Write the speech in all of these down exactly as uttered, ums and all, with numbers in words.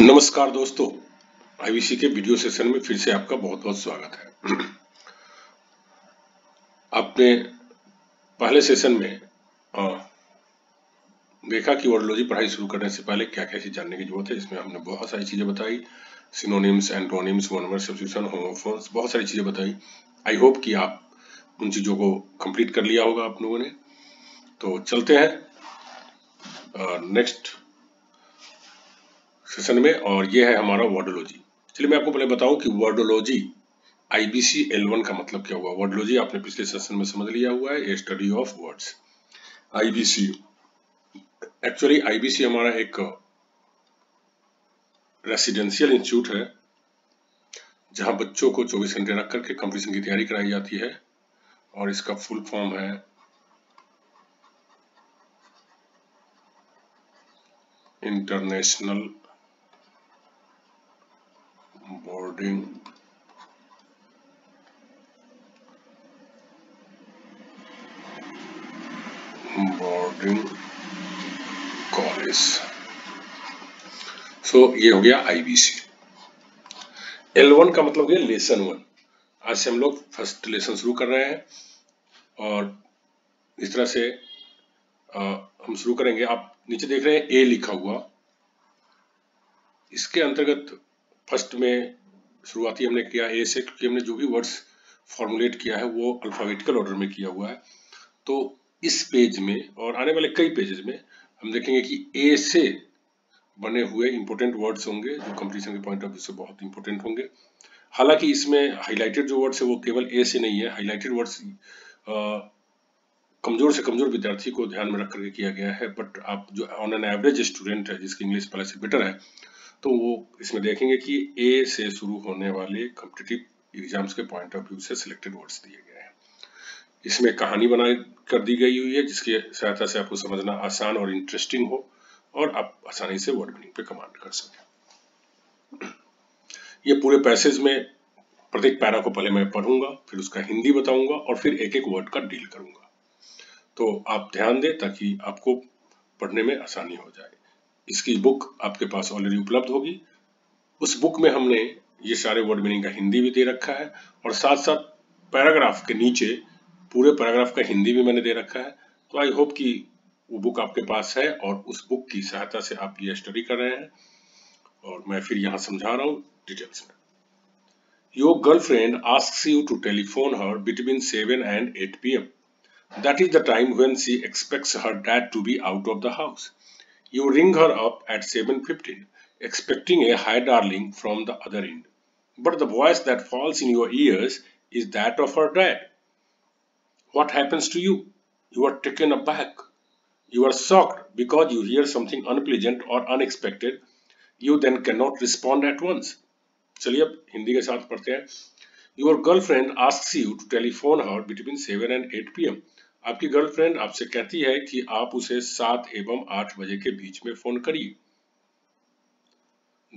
नमस्कार दोस्तों, आईवीसी के वीडियो सेशन में फिर से आपका बहुत बहुत स्वागत है। आपने पहले सेशन में देखा कि वर्डोलॉजी पढ़ाई शुरू करने से पहले क्या क्या चीज जानने की जरूरत है। इसमें हमने बहुत सारी चीजें बताई, synonyms, antonyms, one word substitution, homophones, बहुत सारी चीजें बताई। आई होप कि आप उन चीजों को कंप्लीट कर लिया होगा आप लोगों ने। तो चलते हैं नेक्स्ट सेशन में, और ये है हमारा वर्डोलॉजी। चलिए मैं आपको पहले बताऊं कि वर्डोलॉजी आईबीसी एल वन का मतलब क्या हुआ। वर्डोलॉजी आपने पिछले सेशन में समझ लिया हुआ है, study of words. IBC actually IBC हमारा एक रेसिडेंशियल इंस्टीट्यूट है जहां बच्चों को चौबीस घंटे रख करके कंपटीशन की तैयारी कराई जाती है, और इसका फुल फॉर्म है international boarding boarding college. So ये हो गया आईबीसी। एल वन का मतलब है लेसन वन। आज से हम लोग फर्स्ट लेसन शुरू कर रहे हैं, और इस तरह से आ, हम शुरू करेंगे। आप नीचे देख रहे हैं ए लिखा हुआ, इसके अंतर्गत फर्स्ट में शुरुआती हमने किया ए से, क्योंकि हमने जो भी वर्ड्स फॉर्मुलेट किया है वो अल्फाबेटिकल ऑर्डर में किया हुआ है। तो इस पेज में और आने वाले कई पेजेस में हम देखेंगे कि ए से बने हुए इंपॉर्टेंट वर्ड्स होंगे जो कंपटीशन के पॉइंट ऑफ व्यू से बहुत इंपॉर्टेंट होंगे। हालांकि इसमें हाईलाइटेड जो वर्ड्स है वो केवल ए से नहीं है, हाईलाइटेड वर्ड्स कमजोर से कमजोर विद्यार्थी को ध्यान में रख करके किया गया है। बट आप जो ऑन एन एवरेज स्टूडेंट है जिसकी इंग्लिश पहले से बेटर है, तो वो इसमें देखेंगे कि ए से शुरू होने वाले कॉम्पिटिटिव एग्जाम्स के पॉइंट ऑफ व्यू से सिलेक्टेड वर्ड्स दिए गए हैं। इसमें कहानी बना कर दी गई हुई है जिसकी सहायता से आपको समझना आसान और इंटरेस्टिंग हो, और आप आसानी से वर्ड मीनिंग पे कमांड कर सकें। ये पूरे पैसेज में प्रत्येक पैरा को पहले मैं पढ़ूंगा, फिर उसका हिंदी बताऊंगा, और फिर एक एक वर्ड का डील करूंगा। तो आप ध्यान दें ताकि आपको पढ़ने में आसानी हो जाए। इसकी बुक आपके पास ऑलरेडी उपलब्ध होगी। उस बुक में हमने ये सारे वर्ड मीनिंग का हिंदी भी दे रखा है, और साथ साथ पैराग्राफ के नीचे पूरे पैराग्राफ का हिंदी भी मैंने दे रखा है। तो आई होप कि वो बुक आपके पास है, और उस बुक की सहायता से आप ये स्टडी कर रहे हैं, और मैं फिर यहाँ समझा रहा हूँ डिटेल्स में। Your girlfriend asks you to telephone her between seven and eight P M. That is the time when she expects her dad to be out of the house. You ring her up at seven fifteen, expecting a hi darling from the other end. But the voice that falls in your ears is that of her dad. What happens to you? You are taken aback. You are shocked because you hear something unpleasant or unexpected. You then cannot respond at once. चलिए अब हिंदी के साथ पढ़ते हैं। Your girlfriend asks you to telephone her between seven and eight p m आपकी girlfriend आपसे कहती है कि आप उसे सात एवं आठ बजे के बीच में फोन करिए।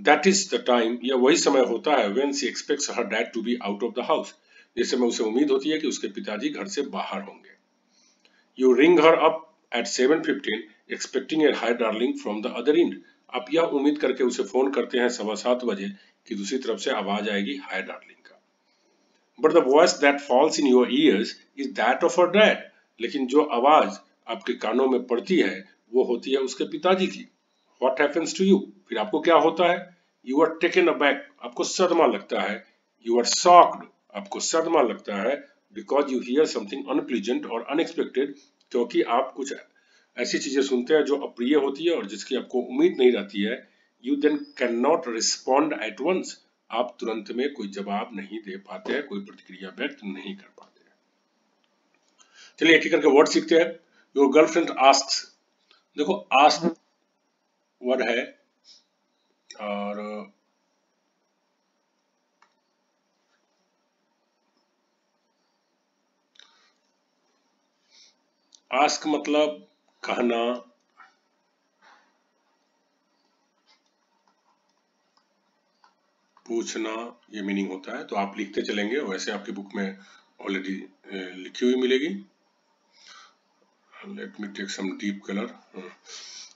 That is the time, यह वही समय होता है when she expects her dad to be out of the house, जिस समय उसे उम्मीद होती है कि उसके पिताजी घर से बाहर होंगे। You ring her up at seven fifteen, expecting a hi darling from the other end. आप यह उम्मीद करके उसे फोन करते हैं सवा सात बजे कि दूसरी तरफ से आवाज आएगी hi darling का। But the voice that falls in your ears is that of her dad. लेकिन जो आवाज आपके कानों में पड़ती है वो होती है उसके पिताजी की। What happens to you? फिर आपको क्या होता है? You are taken aback. आपको सदमा लगता है। You are shocked. आपको सदमा लगता है because you hear something unpleasant or unexpected, क्योंकि आप कुछ ऐसी चीजें सुनते हैं जो अप्रिय होती है और जिसकी आपको उम्मीद नहीं रहती है। You then cannot respond at once. आप तुरंत में कोई जवाब नहीं दे पाते हैं, कोई प्रतिक्रिया व्यक्त नहीं कर पाते। चलिए एक एक करके वर्ड सीखते हैं। योर गर्लफ्रेंड आस्क्स, देखो आस्क वर्ड है, और आस्क मतलब कहना, पूछना, ये मीनिंग होता है। तो आप लिखते चलेंगे, वैसे आपकी बुक में ऑलरेडी लिखी हुई मिलेगी। let me take some deep color.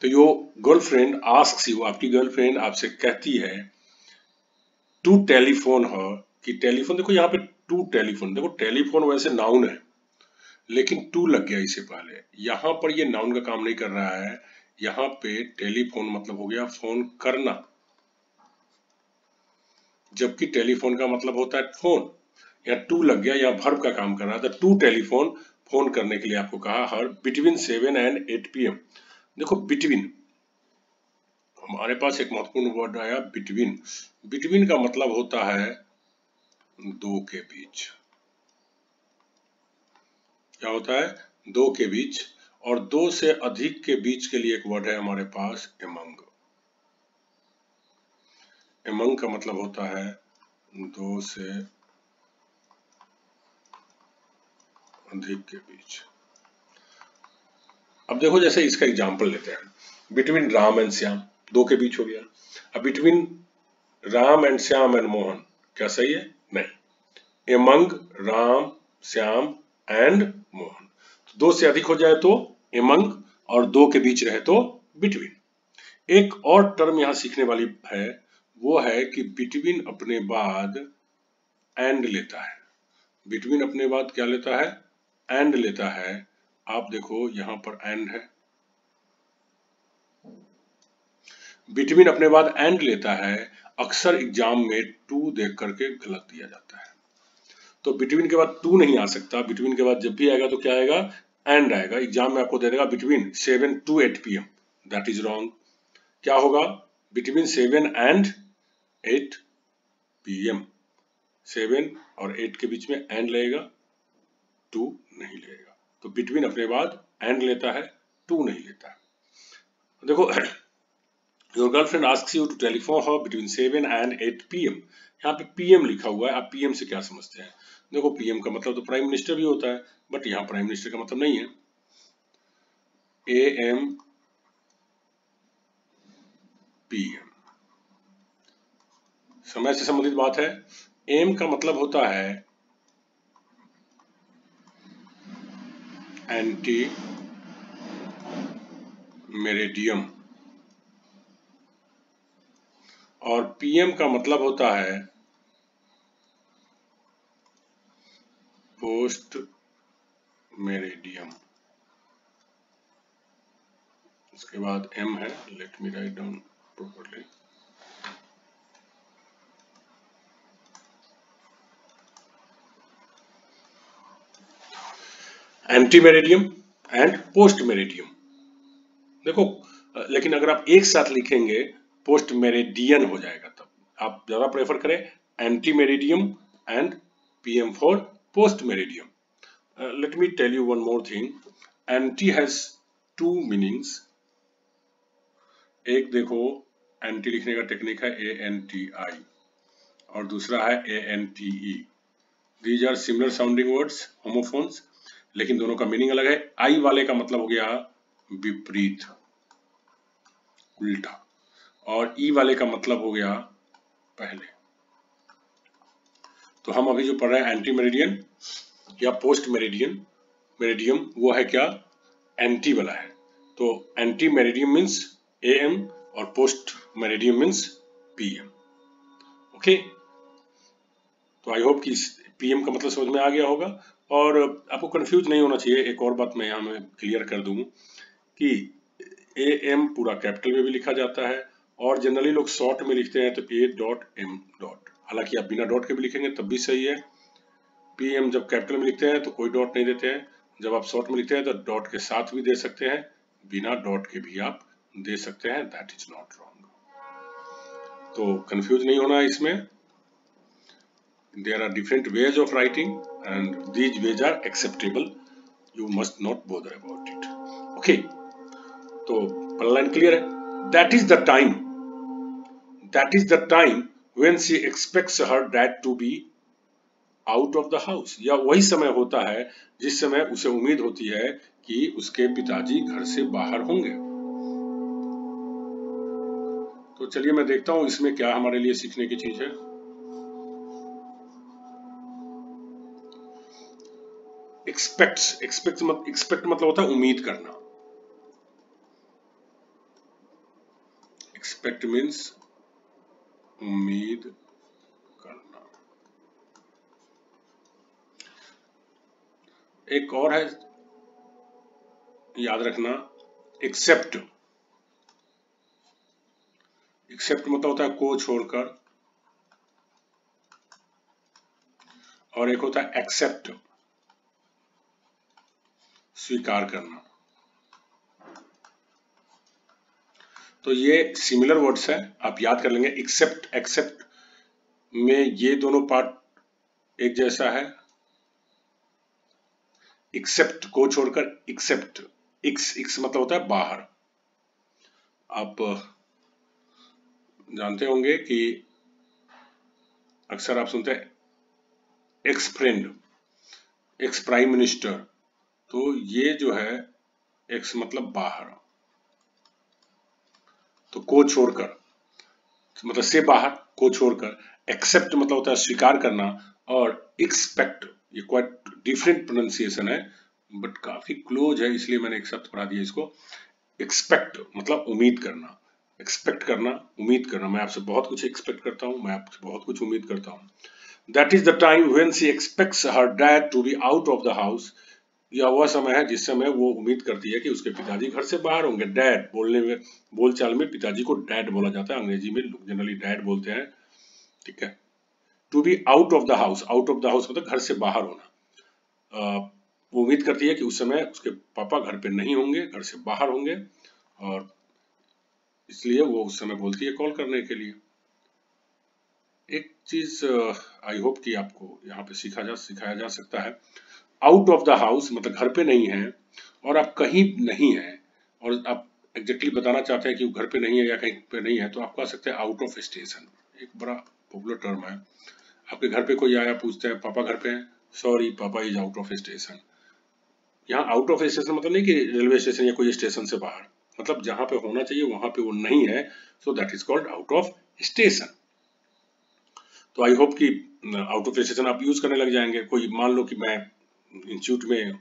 तो यो girlfriend asks you, आपकी girlfriend आपसे कहती है to telephone her, कि telephone, देखो यहाँ पे to telephone, देखो telephone वैसे noun है लेकिन to लग गया इसे पहले, यहाँ पर ये noun का काम नहीं कर रहा है, यहाँ पे telephone मतलब हो गया फोन करना, जबकि टेलीफोन का मतलब होता है फोन, यहाँ टू लग गया, यहाँ verb का काम कर रहा था, टू टेलीफोन फोन करने के लिए आपको कहा her between seven and eight PM. देखो बिटवीन हमारे पास एक महत्वपूर्ण वर्ड आया बिटवीन, बिटवीन का मतलब होता है दो के बीच, क्या होता है दो के बीच, और दो से अधिक के बीच के लिए एक वर्ड है हमारे पास among, among का मतलब होता है दो से अधिक के बीच। अब देखो जैसे इसका एग्जाम्पल लेते हैं, बिटवीन राम एंड श्याम दो के बीच हो गया, अब between Ram and Shyam and Mohan, क्या सही है? नहीं, among राम श्याम एंड मोहन, तो दो से अधिक हो जाए तो among और दो के बीच रहे तो बिटवीन। एक और टर्म यहां सीखने वाली है वो है कि बिटवीन अपने बाद एंड लेता है, बिटवीन अपने बाद क्या लेता है? एंड लेता है। आप देखो यहां पर एंड है, बिटवीन अपने बाद एंड लेता है, अक्सर एग्जाम में टू देख करके गलत दिया जाता है, तो बिटवीन के बाद टू नहीं आ सकता, बिटवीन के बाद जब भी आएगा तो क्या आएगा? एंड आएगा। एग्जाम में आपको दे देगा between seven to eight PM, that is wrong, क्या होगा? Between seven and eight PM, seven और एट के बीच में एंड लगेगा, टू नहीं लगेगा, तो बिटवीन अपने बाद एंड लेता है, टू नहीं लेता है। देखो your girlfriend asks you to telephone her between seven and eight PM, यहाँ पे पीएम लिखा हुआ है, आप पीएम से क्या समझते हैं? देखो पीएम का मतलब तो प्राइम मिनिस्टर भी होता है, बट यहाँ प्राइम मिनिस्टर का मतलब नहीं है, ए एम पीएम, समय से संबंधित बात है, एम का मतलब होता है एंटी मेरिडियम और पीएम का मतलब होता है पोस्ट मेरिडियम, उसके बाद एम है, let me write down properly, ante meridiem and post meridiem. देखो लेकिन अगर आप एक साथ लिखेंगे पोस्ट मेरिडियन हो जाएगा, तब आप ज्यादा प्रेफर करें ante meridiem and PM for post meridiem. Let me tell you one more thing, anti has two meanings, एक देखो एंटी लिखने का टेक्निक है ए एन टी आई और दूसरा है A N T E, these are similar sounding words, homophones, लेकिन दोनों का मीनिंग अलग है। आई वाले का मतलब हो गया विपरीत, उल्टा, और ई वाले का मतलब हो गया पहले। तो हम अभी जो पढ़ रहे हैं एंटी मेरिडियन या पोस्ट मेरिडियन मेरिडियम, वो है क्या? एंटी वाला है, तो एंटी मेरिडियम मीन्स एम और post meridiem means PM. Okay, तो आई होप कि पीएम का मतलब समझ में आ गया होगा और आपको कंफ्यूज नहीं होना चाहिए। एक और बात मैं यहाँ में क्लियर कर दूं कि एम पूरा कैपिटल में भी लिखा जाता है और जनरली लोग शॉर्ट में लिखते हैं, तो ए डॉट एम डॉट, हालांकि आप बिना डॉट के भी लिखेंगे तब भी सही है। पीएम जब कैपिटल में लिखते हैं तो कोई डॉट नहीं देते हैं, जब आप शॉर्ट में लिखते हैं तो डॉट के साथ भी दे सकते हैं, बिना डॉट के भी आप दे सकते हैं, दैट इज नॉट रॉन्ग, तो कंफ्यूज नहीं होना है इसमें। There are different ways of writing and these ways are acceptable, you must not bother about it. Okay, तो पहला लाइन क्लियर है, that is the time, that is the time when she expects her dad to be out of the house, या वही समय होता है जिस समय उसे उम्मीद होती है कि उसके पिताजी घर से बाहर होंगे। तो चलिए मैं देखता हूं इसमें क्या हमारे लिए सीखने की चीज है। एक्सपेक्ट्स, एक्सपेक्ट मत, एक्सपेक्ट मतलब होता है उम्मीद करना, एक्सपेक्ट मीन्स उम्मीद करना। एक और है याद रखना, एक्सेप्ट, एक्सेप्ट मतलब होता है को छोड़कर, और एक होता है एक्सेप्ट स्वीकार करना। तो ये सिमिलर वर्ड्स है, आप याद कर लेंगे। एक्सेप्ट, एक्सेप्ट में ये दोनों पार्ट एक जैसा है, एक्सेप्ट को छोड़कर एक्सेप्ट, एक्स एक्स मतलब होता है बाहर। आप जानते होंगे कि अक्सर आप सुनते हैं ex friend, ex prime minister, तो ये जो है एक्स मतलब बाहर, तो को छोड़कर मतलब से बाहर, को छोड़कर। एक्सेप्ट मतलब होता है स्वीकार करना, और एक्सपेक्ट ये क्वाइट डिफरेंट प्रोनाउंसिएशन है बट काफी क्लोज है, इसलिए मैंने एक शब्द पढ़ा दिया इसको। एक्सपेक्ट मतलब उम्मीद करना, एक्सपेक्ट करना उम्मीद करना। मैं आपसे बहुत कुछ एक्सपेक्ट करता हूं, मैं आपसे बहुत कुछ उम्मीद करता हूं। That is the time when she expects her dad to be out of the house, या वह समय है जिस समय वो उम्मीद करती है कि उसके पिताजी घर से बाहर होंगे। डैड बोलने में, बोलचाल में पिताजी को डैड बोला जाता है, अंग्रेजी में लोग जनरली डैड बोलते हैं, ठीक है। To be out of the house, out of the house मतलब घर से बाहर होना। uh, वो उम्मीद करती है कि उस समय उसके पापा घर पे नहीं होंगे, घर से बाहर होंगे, और इसलिए वो उस समय बोलती है कॉल करने के लिए। एक चीज आई होप कि आपको यहाँ पे सीखा जा सिखाया जा सकता है, आउट ऑफ द हाउस मतलब घर पे नहीं है, और आप कहीं नहीं है, और आप एग्जैक्टली बताना चाहते हैं कि वो घर पे नहीं है या कहीं पे नहीं है, तो आप कह सकते हैं आउट ऑफ स्टेशन। एक बड़ा पॉपुलर टर्म है, आपके घर पे कोई आया पूछते हैं पापा घर पे हैं, sorry papa is out of station. यहाँ आउट ऑफ स्टेशन मतलब नहीं कि रेलवे स्टेशन या कोई स्टेशन से बाहर, मतलब जहां पे होना चाहिए वहां पे वो नहीं है, so that is called out of station. तो आई होप कि आउट ऑफ स्टेशन आप यूज करने लग जाएंगे। कोई मान लो कि मैं इंस्टीट्यूट में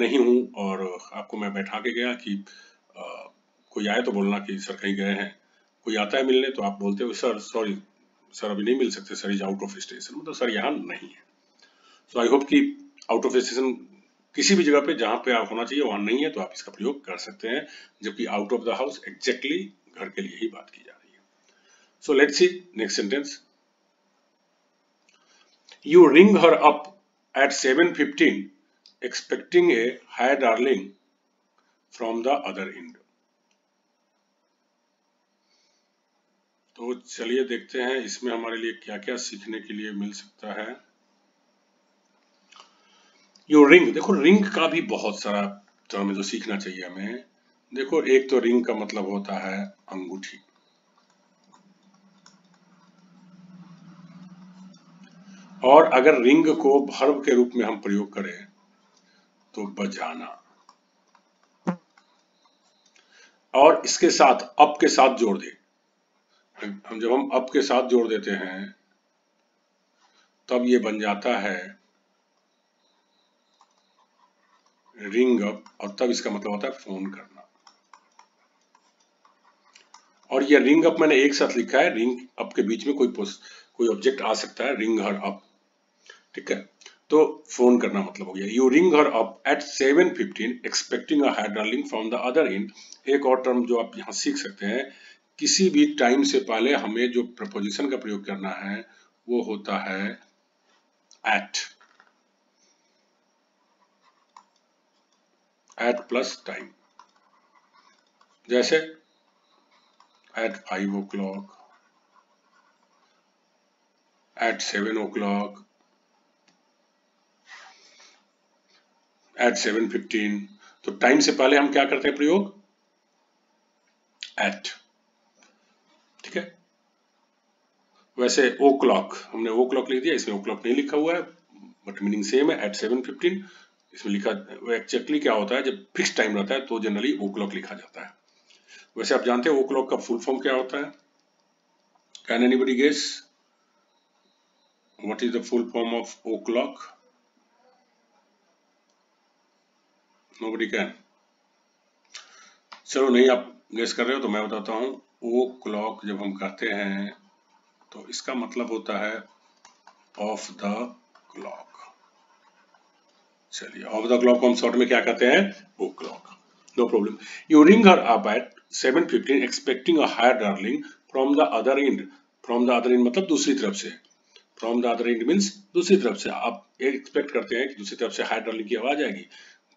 नहीं हूं और आपको मैं बैठा के गया कि आ, कोई आए तो बोलना कि सर कहीं गए हैं। कोई आता है मिलने तो आप बोलते हो सर सॉरी सर अभी नहीं मिल सकते, sir is out of station, मतलब सर यहाँ नहीं है। सो आई होप कि आउट ऑफ स्टेशन किसी भी जगह पे जहां पे आप होना चाहिए वहां नहीं है, तो आप इसका प्रयोग कर सकते हैं, जबकि out of the house exactly घर के लिए ही बात की जा रही है। So let's see next sentence. You ring her up at seven fifteen expecting a hi darling from the other end. तो चलिए देखते हैं इसमें हमारे लिए क्या क्या सीखने के लिए मिल सकता है। यो रिंग, देखो रिंग का भी बहुत सारा टर्म है जो सीखना चाहिए हमें। देखो एक तो रिंग का मतलब होता है अंगूठी, और अगर रिंग को वर्ब के रूप में हम प्रयोग करें तो बजाना, और इसके साथ अप के साथ जोड़ दे। हम जब हम अप के साथ जोड़ देते हैं तब ये बन जाता है रिंग अप, और तब इसका मतलब होता है फोन करना। और ये रिंग अप मैंने एक साथ लिखा है, रिंग अप के बीच में कोई कोई ऑब्जेक्ट आ सकता है, रिंग हर अप, ठीक है। तो फोन करना मतलब हो गया you ring her up at seven fifteen expecting a hi darling from the other end. एक और टर्म जो आप यहाँ सीख सकते हैं, किसी भी टाइम से पहले हमें जो प्रपोजिशन का प्रयोग करना है वो होता है एट, एट प्लस टाइम। जैसे at five o'clock, at seven o'clock, at seven fifteen. तो टाइम से पहले हम क्या करते हैं प्रयोग एट, ठीक है। वैसे ओ क्लॉक हमने ओ क्लॉक लिख दिया, इसमें ओ क्लॉक नहीं लिखा हुआ है बट मीनिंग सेम है। एट सेवन फिफ्टीन इसमें लिखा एक्चुअली क्या होता है, जब फिक्स टाइम रहता है तो जनरली ओ क्लॉक लिखा जाता है। वैसे आप जानते हैं ओ क्लॉक का फुल फॉर्म क्या होता है? Can anybody guess what is the full form of o'clock? nobody can. चलो नहीं आप गेस कर रहे हो तो मैं बताता हूं, ओ क्लॉक जब हम कहते हैं तो इसका मतलब होता है ऑफ द क्लॉक। चलिए ऑफ द क्लॉक को हम शॉर्ट में क्या कहते हैं, o'clock. No problem. You ring her up at seven fifteen expecting a higher darling from the other end. From the other end मतलब दूसरी तरफ से। From the other end means दूसरी तरफ से। आप एक्सपेक्ट करते हैं कि दूसरी तरफ से हायर डार्लिंग की आवाज आएगी।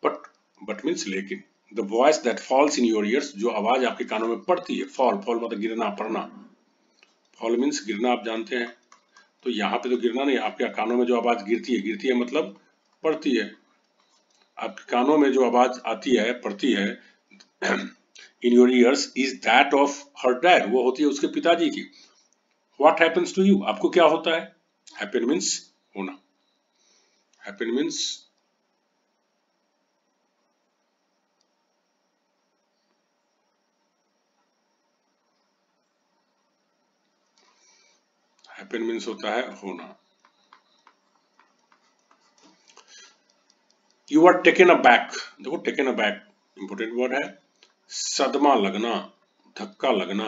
बट बट मींस लेकिन the voice that falls in your ears, जो आवाज आपके कानों में पड़ती है। फॉल फॉल मतलब गिरना पड़ना। फॉल मींस गिरना, आप जानते हैं। तो यहाँ पे तो गिरना नहीं, आपके कानों में जो आवाज गिरती है। गिरती है मतलब पड़ती है। आपके कानों में जो आवाज आती है पड़ती है in your ears is that of her dad, वो होती है उसके पिताजी की। व्हाट हैपेंस टू यू, आपको क्या होता है। हैपन मींस होना। हैपन मींस हैपन मींस होता है होना। You are taken aback, देखो taken aback इंपोर्टेंट वर्ड है। सदमा लगना, धक्का लगना।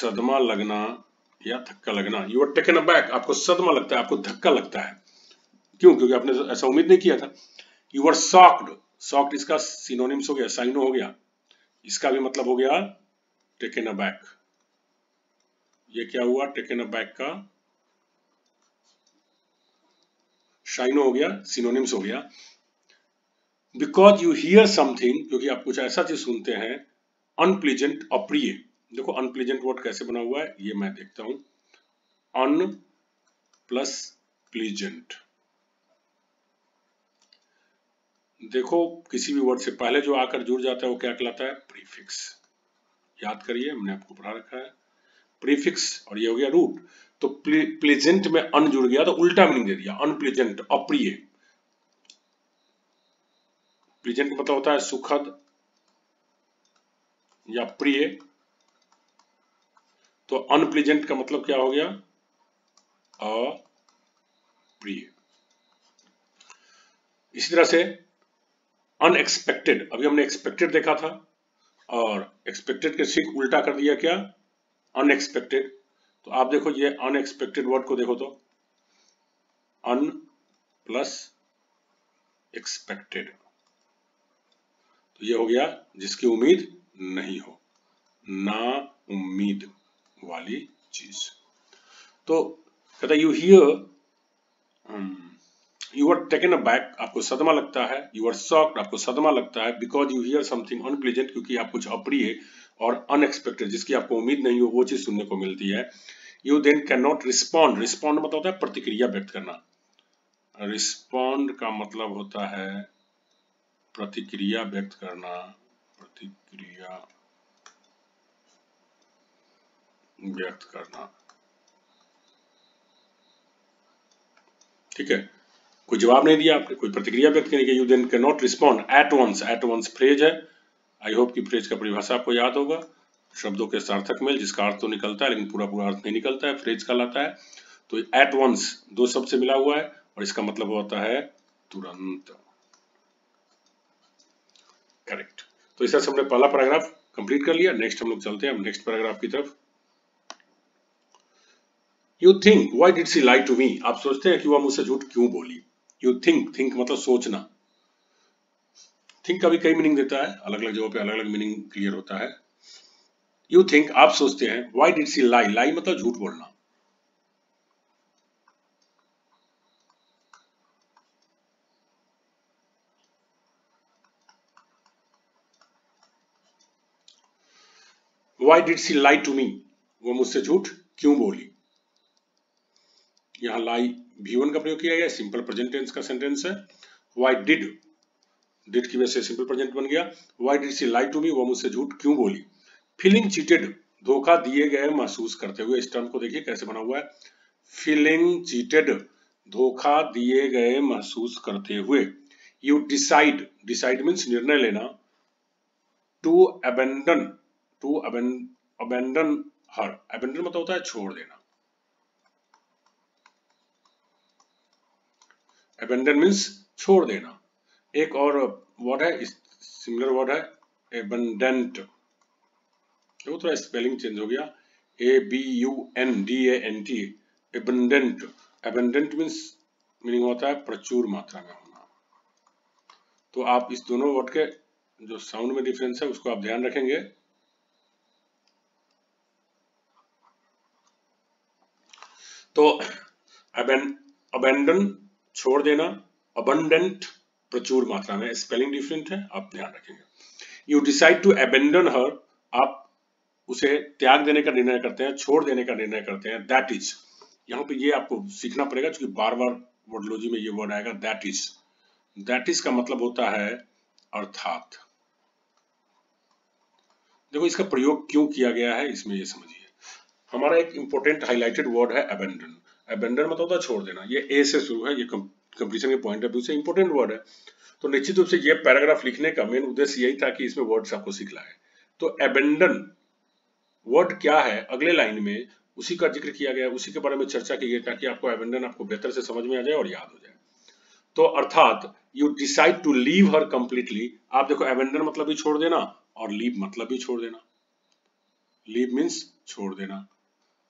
सदमा लगना या धक्का लगना। You are taken aback, आपको सदमा लगता है, आपको धक्का लगता है। क्यों? क्योंकि आपने ऐसा उम्मीद नहीं किया था। You are shocked, shocked इसका सिनोनिम्स हो गया, साइनो हो गया। इसका भी मतलब हो गया taken aback। ये क्या हुआ, taken aback का शाइनो हो गया, सिनोनिम्स हो गया। बिकॉज यू हियर समथिंग, क्योंकि आप कुछ ऐसा चीज सुनते हैं अनप्लीजेंट, अप्रिय। देखो अनप्लीजेंट वर्ड कैसे बना हुआ है, ये मैं देखता हूं। Un plus pleasant. देखो किसी भी वर्ड से पहले जो आकर जुड़ जाता है वो क्या कहलाता है, प्रीफिक्स। याद करिए, हमने आपको पढ़ा रखा है प्रीफिक्स। और ये हो गया रूट। तो प्लेजेंट में अन जुड़ गया तो उल्टा मीनिंग दे दिया, अनप्लेजेंट, अप्रिय। प्लेजेंट मतलब होता है सुखद या प्रिय। तो अनप्लेजेंट का मतलब क्या हो गया, अप्रिय। इसी तरह से अनएक्सपेक्टेड, अभी हमने एक्सपेक्टेड देखा था और एक्सपेक्टेड के ठीक उल्टा कर दिया क्या, अनएक्सपेक्टेड। तो आप देखो ये अनएक्सपेक्टेड वर्ड को देखो तो अन प्लस एक्सपेक्टेड, तो ये हो गया जिसकी उम्मीद नहीं हो, ना उम्मीद वाली चीज। तो कहता you hear, you are taken aback, आपको सदमा लगता है। यू आर शॉक्ड, आपको सदमा लगता है। Because you hear something unpleasant, क्योंकि आप कुछ अप्रिय और अनएक्सपेक्टेड जिसकी आपको उम्मीद नहीं हो वो चीज सुनने को मिलती है। You then can not respond. Respond मतलब होता है प्रतिक्रिया व्यक्त करना। रिस्पॉन्ड का मतलब होता है प्रतिक्रिया व्यक्त करना। प्रतिक्रिया व्यक्त करना, ठीक है। कोई जवाब नहीं दिया आपने, कोई प्रतिक्रिया व्यक्त करने के। You then can not respond at once. At once phrase है। आई होप कि फ्रेज का परिभाषा आपको याद होगा। शब्दों के सार्थक मेल, जिसका अर्थ तो निकलता है लेकिन पूरा पूरा अर्थ नहीं निकलता है, फ्रेज कहलाता है। तो एट वंस दो शब्द से मिला हुआ है और इसका मतलब होता है तुरंत। करेक्ट। तो इस तरह से हमने पहला पैराग्राफ कंप्लीट कर लिया। नेक्स्ट हम लोग चलते हैं नेक्स्ट पैराग्राफ की तरफ। You think why did she lie to me. आप सोचते हैं कि वह मुझसे झूठ क्यों बोली। यू थिंक, थिंक मतलब सोचना। थिंक का भी कई मीनिंग देता है, अलग अलग जगहों पे अलग अलग मीनिंग क्लियर होता है। यू थिंक आप सोचते हैं, why did she lie, lie मतलब झूठ बोलना। Why did she lie to me, वो मुझसे झूठ क्यों बोली। यहां लाई भी वन का प्रयोग किया गया, सिंपल प्रेजेंट टेंस का सेंटेंस है। व्हाई डिड, डिड की वजह से सिंपल प्रेजेंट बन गया। Why did she lie to me, वो मुझसे झूठ क्यों बोली। फीलिंग चीटेड, धोखा दिए गए महसूस करते हुए। इस टर्म को देखिए कैसे बना हुआ है, फीलिंग चीटेड, धोखा दिए गए महसूस करते हुए। यू डिसाइड, डिसाइड मींस निर्णय लेना। To abandon, to abandon her, abandon मतलब होता है छोड़ देना। अबेंडन मींस छोड़ देना। एक और वर्ड है, सिमिलर वर्ड है एबंडेंट, वो थोड़ा स्पेलिंग चेंज हो गया, A B U N D A N T, abundant. Abundant means meaning होता है प्रचुर मात्रा में होना। तो आप इस दोनों वर्ड के जो साउंड में डिफरेंस है उसको आप ध्यान रखेंगे। तो अबेंडन छोड़ देना, अबंडेंट प्रचुर मात्रा में, स्पेलिंग डिफरेंट है, आप ध्यान रखेंगे। You decide to abandon her, आप उसे त्याग देने का निर्णय करते हैं, छोड़ देने का निर्णय करते हैं। दैट इज, यहाँ पे ये आपको सीखना पड़ेगा क्योंकि बार बार वर्डोलॉजी में ये वर्ड आएगा, दैट इज। दैट इज का मतलब होता है अर्थात। देखो इसका प्रयोग क्यों किया गया है इसमें ये समझिए। हमारा एक इंपॉर्टेंट हाईलाइटेड वर्ड है अबेंडन। अबेंडन मतलब होता है छोड़ देना। ये ए से शुरू है, ये कंप्लीशन के पॉइंट ऑफ व्यू से इंपॉर्टेंट वर्ड है। तो निश्चित रूप से ये पैराग्राफ लिखने का मेन उद्देश्य यही था कि इसमें वर्ड्स आपको सिखलाए। तो अबेंडन वर्ड क्या है, अगले लाइन में उसी का जिक्र किया गया, उसी के बारे में चर्चा की गई ताकि आपको अबेंडन आपको बेहतर से समझ में आ जाए और याद हो जाए। तो अर्थात you decide to leave her completely. आप देखो अबेंडन मतलब भी छोड़ देना और लीव मतलब भी छोड़ देना। लीव मीन्स छोड़ देना।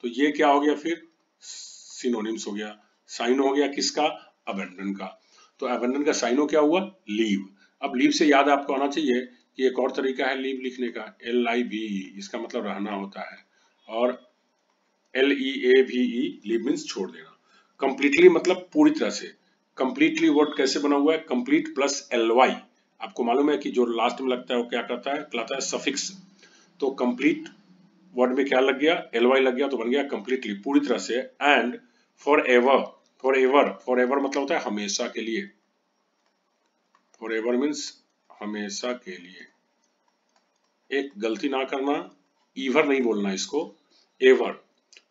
तो ये क्या हो गया फिर, सिनोनिम्स हो गया, साइन हो गया किसका, अबेंडन का। तो अबेंडन का साइनो क्या हुआ, लीव। अब लीव से याद आपको आना चाहिए कि एक और तरीका है लीव लिखने का, एल आई वी ई, इसका मतलब रहना होता है, और L E A V E, leave means छोड़ देना। कंप्लीटली मतलब पूरी तरह से। कंप्लीटली वर्ड कैसे बना हुआ है, कंप्लीट प्लस एल वाई। आपको मालूम है कि जो लास्ट में लगता है वो क्या करता है, कहलाता है सफिक्स। तो कंप्लीट वर्ड में क्या लग गया, एल वाई लग गया, तो बन गया कंप्लीटली, पूरी तरह से। And for ever, forever, forever मतलब होता है हमेशा के लिए। फॉर एवर मीन्स हमेशा के लिए। एक गलती ना करना, ईवर नहीं बोलना इसको, एवर,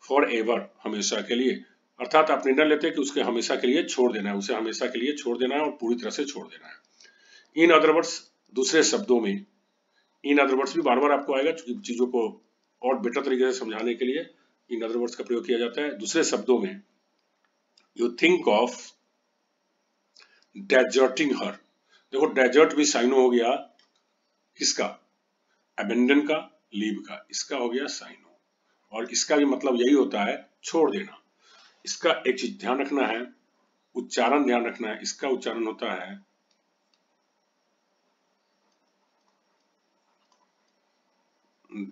फॉर एवर हमेशा के लिए। अर्थात आप निर्णय लेते हैं कि उसके हमेशा के लिए छोड़ देना है, उसे हमेशा के लिए छोड़ देना है और पूरी तरह से छोड़ देना है। इन अदर वर्ड्स, दूसरे शब्दों में, इन अदर वर्ड्स भी बार बार आपको आएगा क्योंकि चीजों को और बेटर तरीके से समझाने के लिए इन अदर वर्ड्स का प्रयोग किया जाता है। दूसरे शब्दों में, you think of deserting her. देखो डेजर्ट भी साइनो हो गया किसका, अबेंडन का, लीव का, इसका हो गया साइनो। और इसका भी मतलब यही होता है छोड़ देना। इसका एक चीज ध्यान रखना है, उच्चारण ध्यान रखना है। इसका उच्चारण होता है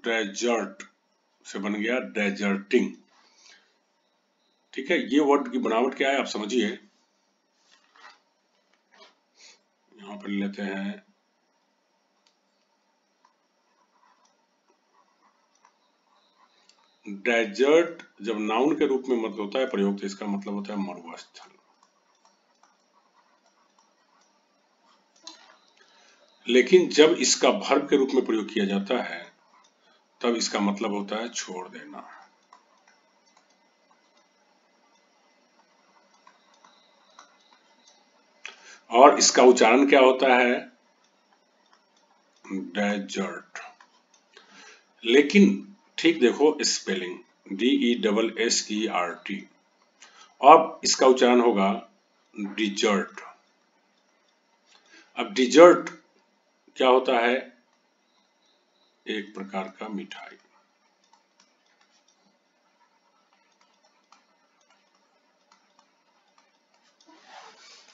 डेजर्ट, से बन गया डेजर्टिंग। ठीक है, ये वर्ड की बनावट क्या है आप समझिए। यहां पर लेते हैं डेजर्ट, जब नाउन के रूप में मतलब होता है प्रयोग तो इसका मतलब होता है मरुस्थल। लेकिन जब इसका वर्ब के रूप में प्रयोग किया जाता है तब इसका मतलब होता है छोड़ देना। और इसका उच्चारण क्या होता है, डेजर्ट। लेकिन ठीक देखो spelling, D E double S E R T. अब इसका उच्चारण होगा डिजर्ट। अब डिजर्ट क्या होता है, एक प्रकार का मिठाई।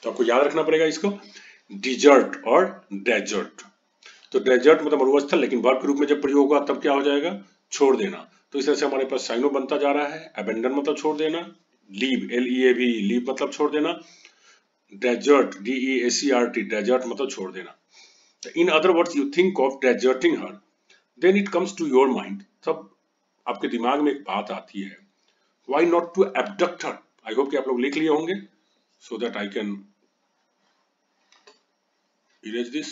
तो आपको याद रखना पड़ेगा इसको, डिजर्ट और डेजर्ट। तो डेजर्ट मतलब मरुस्थल, लेकिन वर्ब के रूप में जब प्रयोग होगा तब क्या हो जाएगा, छोड़ देना। तो इस तरह से हमारे पास साइनो बनता जा रहा है, अबेंडन मतलब छोड़ देना, leave L E A V, leave मतलब छोड़ देना, desert D E A C R T, desert मतलब छोड़ देना। In other words, you think of deserting her, then it comes to your mind. तब आपके दिमाग में एक बात आती है, why not to abduct her. I hope कि आप लोग लिख लिए होंगे, so that I can erase this.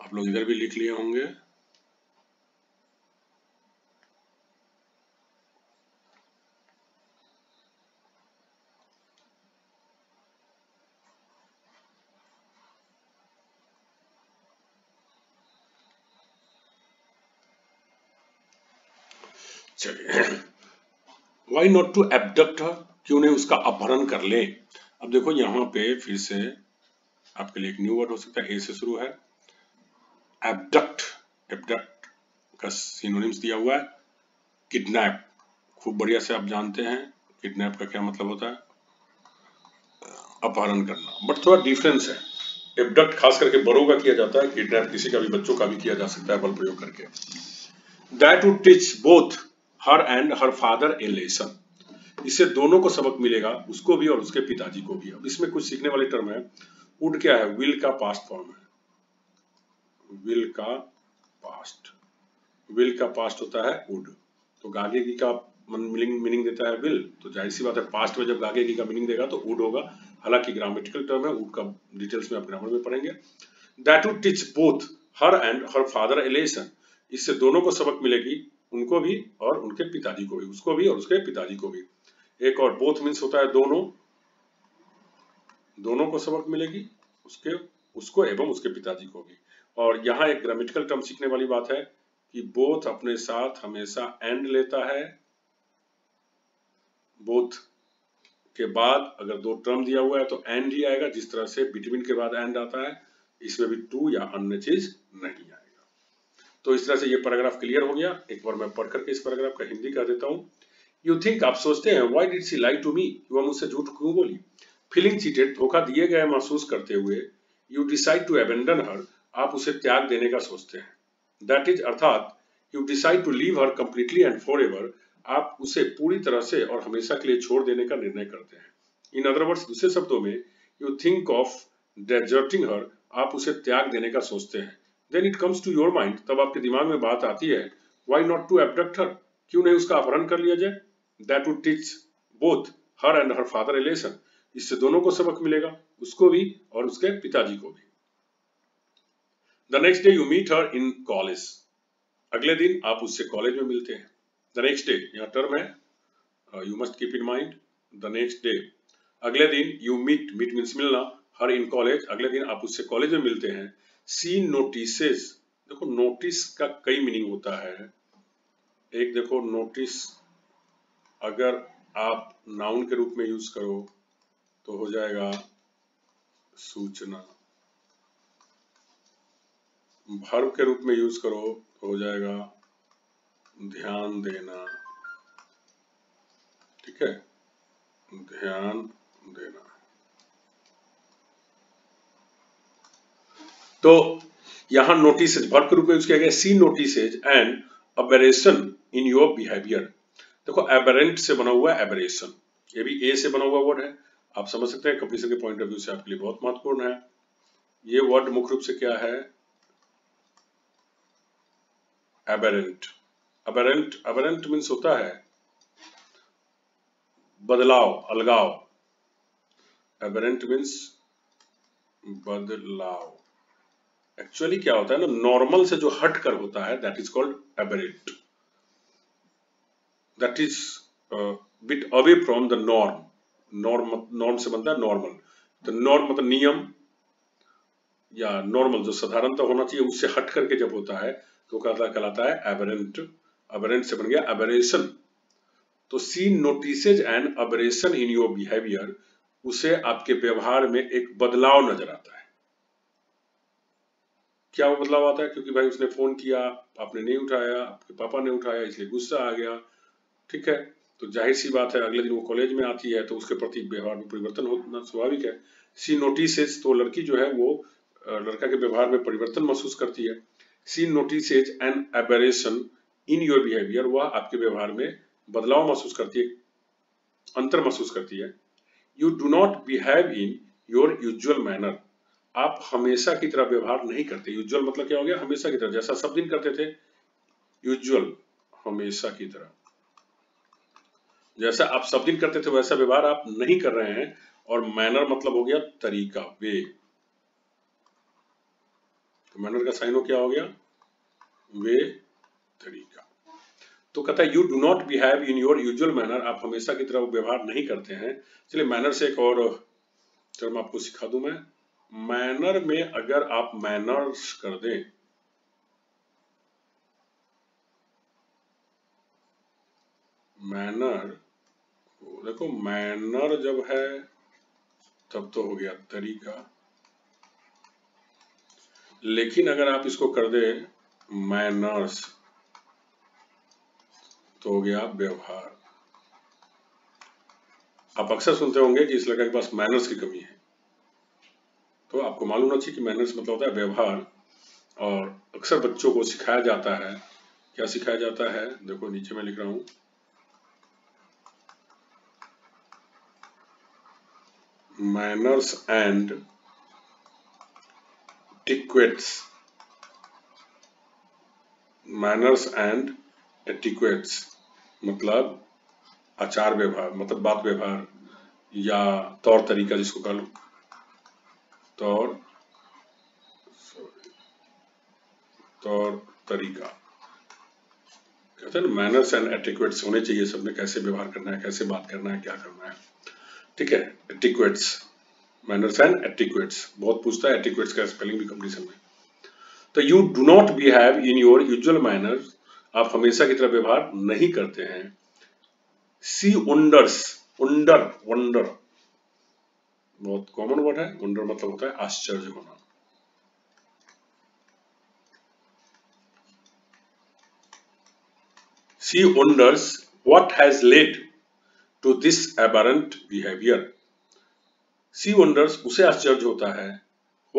आप लोग इधर भी लिख लिए होंगे। चलिए, why not to abduct her, क्यों नहीं उसका अपहरण कर ले। अब देखो यहाँ पे फिर से आपके लिए एक न्यू वर्ड हो सकता है, ए से शुरू है। एबडक्ट, एबडक्ट का सिनोनिम्स दिया हुआ है किडनैप। खूब बढ़िया से आप जानते हैं किडनैप का क्या मतलब होता है, अपहरण करना। बट थोड़ा डिफरेंस है, एबडक्ट खास करके बड़ों का किया जाता है, किडनैप किसी का भी, बच्चों का भी किया जा सकता है बल प्रयोग करके। That would teach both her and her father a lesson, इससे दोनों को सबक मिलेगा, उसको भी और उसके पिताजी को भी। अब इसमें कुछ सीखने वाले टर्म है। वुड क्या है, विल का पास्ट फॉर्म है, विल का पास्ट, विल का पास्ट होता है वुड। तो गागेगी का मीनिंग देता है विल, तो जाहिर सी बात है पास्ट में जब गागेगी का मीनिंग देगा तो वुड होगा। हालांकि ग्रामेटिकल टर्म है, वुड का डिटेल्स में आप ग्रामर में पढ़ेंगे। That would teach both her and her father a lesson, इससे दोनों को सबक मिलेगी, उनको भी और उनके पिताजी को भी, उसको भी और उसके पिताजी को भी। एक और बोथ मीन्स होता है दोनों, दोनों को सबक मिलेगी, उसके, उसको एवं उसके पिताजी को भी। और यहाँ एक ग्रामेटिकल टर्म सीखने वाली बात है कि बोथ अपने साथ हमेशा एंड लेता है। बोथ के बाद अगर दो टर्म दिया हुआ है तो एंड ही आएगा, जिस तरह से बिटवीन के बाद एंड आता है, इसमें भी टू या अन्य चीज नहीं आएगा। तो इस तरह से ये पैराग्राफ क्लियर हो गया। एक बार मैं पढ़ करके इस पैराग्राफ का हिंदी कर देता हूँ। यू थिंक, आप सोचते हैं, why did she lie to me, वह मुझसे झूठ क्यों बोली। फीलिंग चीटेड, धोखा दिए गए महसूस करते हुए। You decide to abandon her, आप उसे त्याग देने का सोचते हैं। दैट इज अर्थात you decide to leave her completely and for ever, आप उसे पूरी तरह से और हमेशा के लिए छोड़ देने का निर्णय करते हैं। इन अदर वर्ड्स, दूसरे शब्दों में, you think of deserting her, आप उसे त्याग देने का सोचते हैं। Then it comes to your mind, तब आपके दिमाग में बात आती है, why not to abduct her, क्यों नहीं उसका अपहरण कर लिया जाए। That would teach both her and her father a lesson, इससे दोनों को सबक मिलेगा, उसको भी और उसके पिताजी को भी। The next day you meet her in college, अगले दिन आप उससे कॉलेज में मिलते हैं। The next day, यहाँ टर्म है, uh, you must keep in mind, the next day, अगले दिन you meet, meet means मिलना, her in college, अगले दिन आप उससे कॉलेज में मिलते हैं। सी नोटिसेस, देखो नोटिस का कई मीनिंग होता है। एक देखो नोटिस अगर आप नाउन के रूप में यूज करो तो हो जाएगा सूचना, वर्ब के रूप में यूज करो तो हो जाएगा ध्यान देना, ठीक है, ध्यान देना। तो यहाँ नोटिसेज वर्ब के रूप में यूज किया गया। She notices and aberration in your behaviour, देखो एबरेंट से बना हुआ है एबरेशन, ये भी ए से बना हुआ वर्ड है। आप समझ सकते हैं कंपटीशन के पॉइंट ऑफ व्यू से आपके लिए बहुत महत्वपूर्ण है। ये वर्ड मुख्य रूप से क्या है, एबरेंट। एबरेंट, एबरेंट मीन्स होता है बदलाव, अलगाव। एबरेंट मीन्स बदलाव। एक्चुअली क्या होता है ना, नॉर्मल से जो हट कर होता है, that is called aberrant, that is bit away from the norm. Norm, norm से बनता है नॉर्मल, तो नॉर्म मतलब नियम या नॉर्मल जो साधारणतः होना चाहिए उससे हट करके जब होता है तो कहलाता है एबरेंट। एबरेंट से बन गया एबरेशन। तो she notices and aberration in your behaviour, उसे आपके व्यवहार में एक बदलाव नजर आता है। क्या वो बदलाव आता है, क्योंकि भाई उसने फोन किया, आपने नहीं उठाया, आपके पापा ने उठाया, इसलिए गुस्सा आ गया, ठीक है। तो जाहिर सी बात है अगले दिन वो कॉलेज में आती है तो उसके प्रति व्यवहार में परिवर्तन होना स्वाभाविक है। सी नोटिसेज, तो लड़की जो है वो लड़का के व्यवहार में परिवर्तन महसूस करती है। She notices an aberration in your behaviour, वह आपके व्यवहार में बदलाव महसूस करती है, अंतर महसूस करती है। You do not behave in your usual manner, आप हमेशा की तरह व्यवहार नहीं करते। यूजुअल मतलब क्या हो गया, हमेशा की तरह, जैसा सब दिन करते थे। यूजुअल हमेशा की तरह, जैसा आप सब दिन करते थे वैसा व्यवहार आप नहीं कर रहे हैं। और मैनर मतलब हो गया तरीका, वे। तो मैनर का साइन हो क्या हो गया, वे, तरीका। तो कहता है you do not behave in your usual manner, आप हमेशा की तरह व्यवहार नहीं करते हैं। चलिए मैनर से एक और टर्म आपको सिखा दूं मैं। मैनर में अगर आप मैनर्स कर दें, मैनर, देखो मैनर जब है तब तो हो गया तरीका, लेकिन अगर आप इसको कर दे मैनर्स तो हो गया व्यवहार। आप अक्सर सुनते होंगे कि इस लड़के के पास मैनर्स की कमी है, तो आपको मालूम होना चाहिए कि मैनर्स मतलब होता है व्यवहार। और अक्सर बच्चों को सिखाया जाता है, क्या सिखाया जाता है, देखो नीचे मैं लिख रहा हूं, manners and etiquettes, manners and etiquettes मतलब आचार व्यवहार, मतलब बात व्यवहार या तौर तरीका जिसको कह लो, तौर तौर तरीका कहते हैं ना, मैनर्स एंड एटिक्वेट्स होने चाहिए सबने, कैसे व्यवहार करना है, कैसे बात करना है, क्या करना है, ठीक है। एटिक्वेट्स, मैनर्स एंड एटिक्वेट्स बहुत पूछता है, एटिक्वेट्स का स्पेलिंग भी कंपटीशन में। तो you do not behave in your usual manners, आप हमेशा की तरह व्यवहार नहीं करते हैं। सी वंडर्स, वंडर, वंडर बहुत कॉमन वर्ड है, वंडर मतलब होता है आश्चर्य होना। She wonders what has led to this aberrant behavior. She wonders उसे आश्चर्य होता है,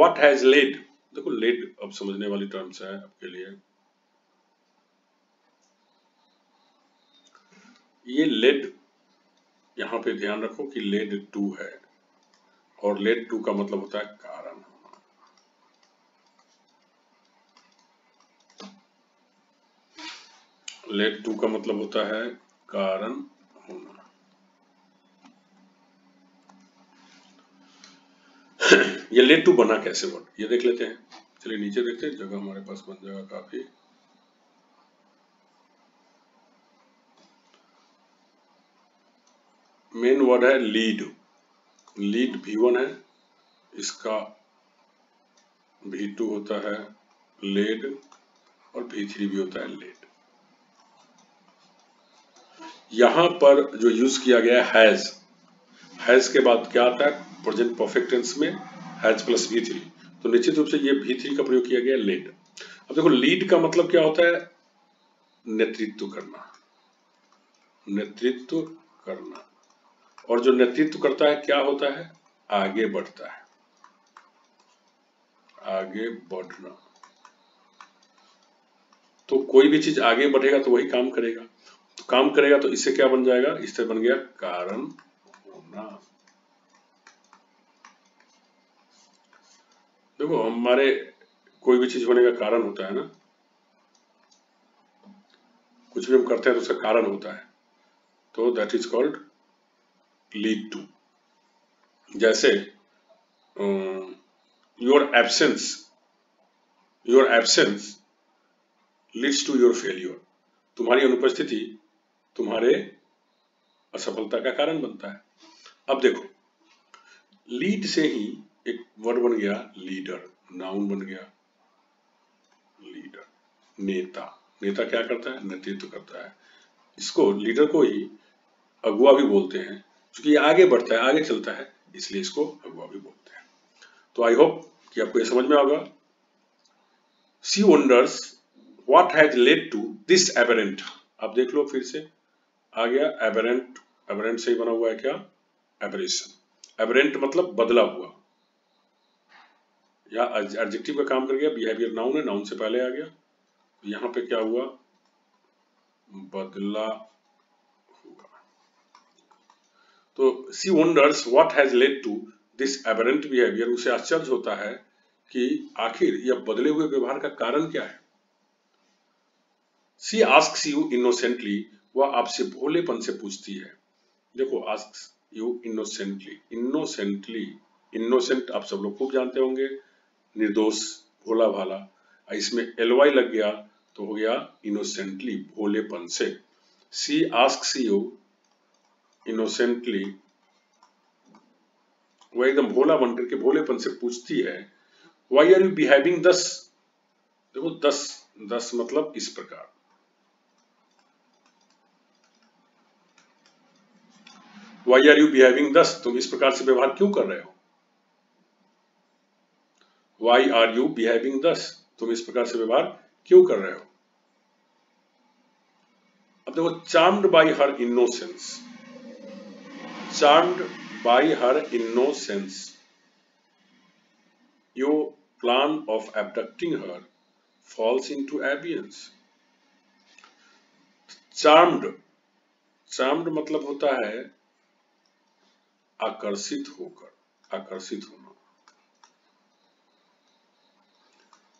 what has led, देखो led अब समझने वाली टर्म्स है आपके लिए, ये led यहाँ पे ध्यान रखो कि led to है, और led to का मतलब होता है कारण। लेड टू का मतलब होता है कारण होना। ये लेड टू बना कैसे वर्ड, ये देख लेते हैं, चलिए नीचे देखते हैं, जगह हमारे पास बन जाएगा काफी। मेन वर्ड है लीड, लीड भी वन है, इसका भी टू होता है लेड और भी थ्री भी होता है लेड। यहां पर जो यूज किया गया है हैज, हैज के बाद क्या आता है प्रेजेंट परफेक्ट टेंस में, हैज प्लस वी थ्री, तो निश्चित रूप से ये वी थ्री का प्रयोग किया गया लीड। अब देखो लीड का मतलब क्या होता है, नेतृत्व करना, नेतृत्व करना, और जो नेतृत्व करता है क्या होता है, आगे बढ़ता है, आगे बढ़ना। तो कोई भी चीज आगे बढ़ेगा तो वही काम करेगा, काम करेगा तो इससे क्या बन जाएगा, इससे बन गया कारण होना। देखो हमारे कोई भी चीज होने का कारण होता है ना, कुछ भी हम करते हैं तो उसका कारण होता है, तो that is called lead to. जैसे your absence, your absence leads to your failure, तुम्हारी अनुपस्थिति तुम्हारे असफलता का कारण बनता है। अब देखो लीड से ही एक वर्ड बन गया लीडर, नाउन बन गया लीडर, नेता, नेता क्या करता है, नेतृत्व करता है। इसको लीडर को ही अगुआ भी बोलते हैं, क्योंकि ये आगे बढ़ता है, आगे चलता है, इसलिए इसको अगुआ भी बोलते हैं। तो आई होप कि आपको यह समझ में होगा। She wonders What has led to this aberrant? आप देख लो फिर से आ गया aberrant, aberrant से ही बना हुआ है क्या, aberration, aberrant मतलब बदला हुआ, या adjective का काम कर गया, behavior noun है, noun से पहले आ गया, यहाँ पे क्या हुआ बदला हुआ। तो she wonders what has led to this aberrant behavior, उसे आश्चर्य होता है कि आखिर यह बदले हुए व्यवहार का कारण क्या है। She asks you innocently, वह आपसे भोलेपन से पूछती है। देखो asks you innocently, innocently, innocent आप सब लोग खूब जानते होंगे, निर्दोष, भोला भाला, इसमें ly लग गया तो हो गया innocently, भोलेपन से। She asks you innocently, वह एकदम भोला बनकर के भोलेपन से पूछती है, why are you behaving thus? देखो दस, दस मतलब इस प्रकार, वाई आर यू बिहेविंग दस, तुम इस प्रकार से व्यवहार क्यों कर रहे हो? वाई आर यू बिहेविंग दस, तुम इस प्रकार से व्यवहार क्यों कर रहे हो? अब देखो, charmed by her innocence, charmed by her innocence your plan of abducting her falls into abeyance. Charmed, charmed मतलब होता है आकर्षित होकर, आकर्षित होना।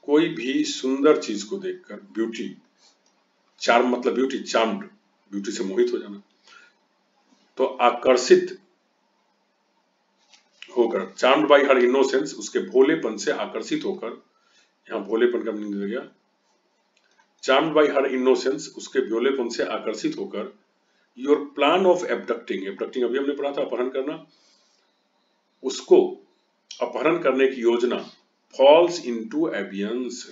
कोई भी सुंदर चीज को देखकर, ब्यूटी, चार्म मतलब ब्यूटी, चार्म्ड, ब्यूटी से मोहित हो जाना, तो आकर्षित होकर, चार्म्ड बाय हर इनोसेंस, उसके भोलेपन से आकर्षित होकर, यहाँ भोलेपन का मीनिंग दिया गया, चार्म्ड बाय हर इनोसेंस, उसके भोलेपन से आकर्षित होकर, your plan of abducting, abducting अभी हमने पढ़ा था, अपहरण करना, उसको अपहरण करने की योजना, फॉल्स इनटू एबियंस,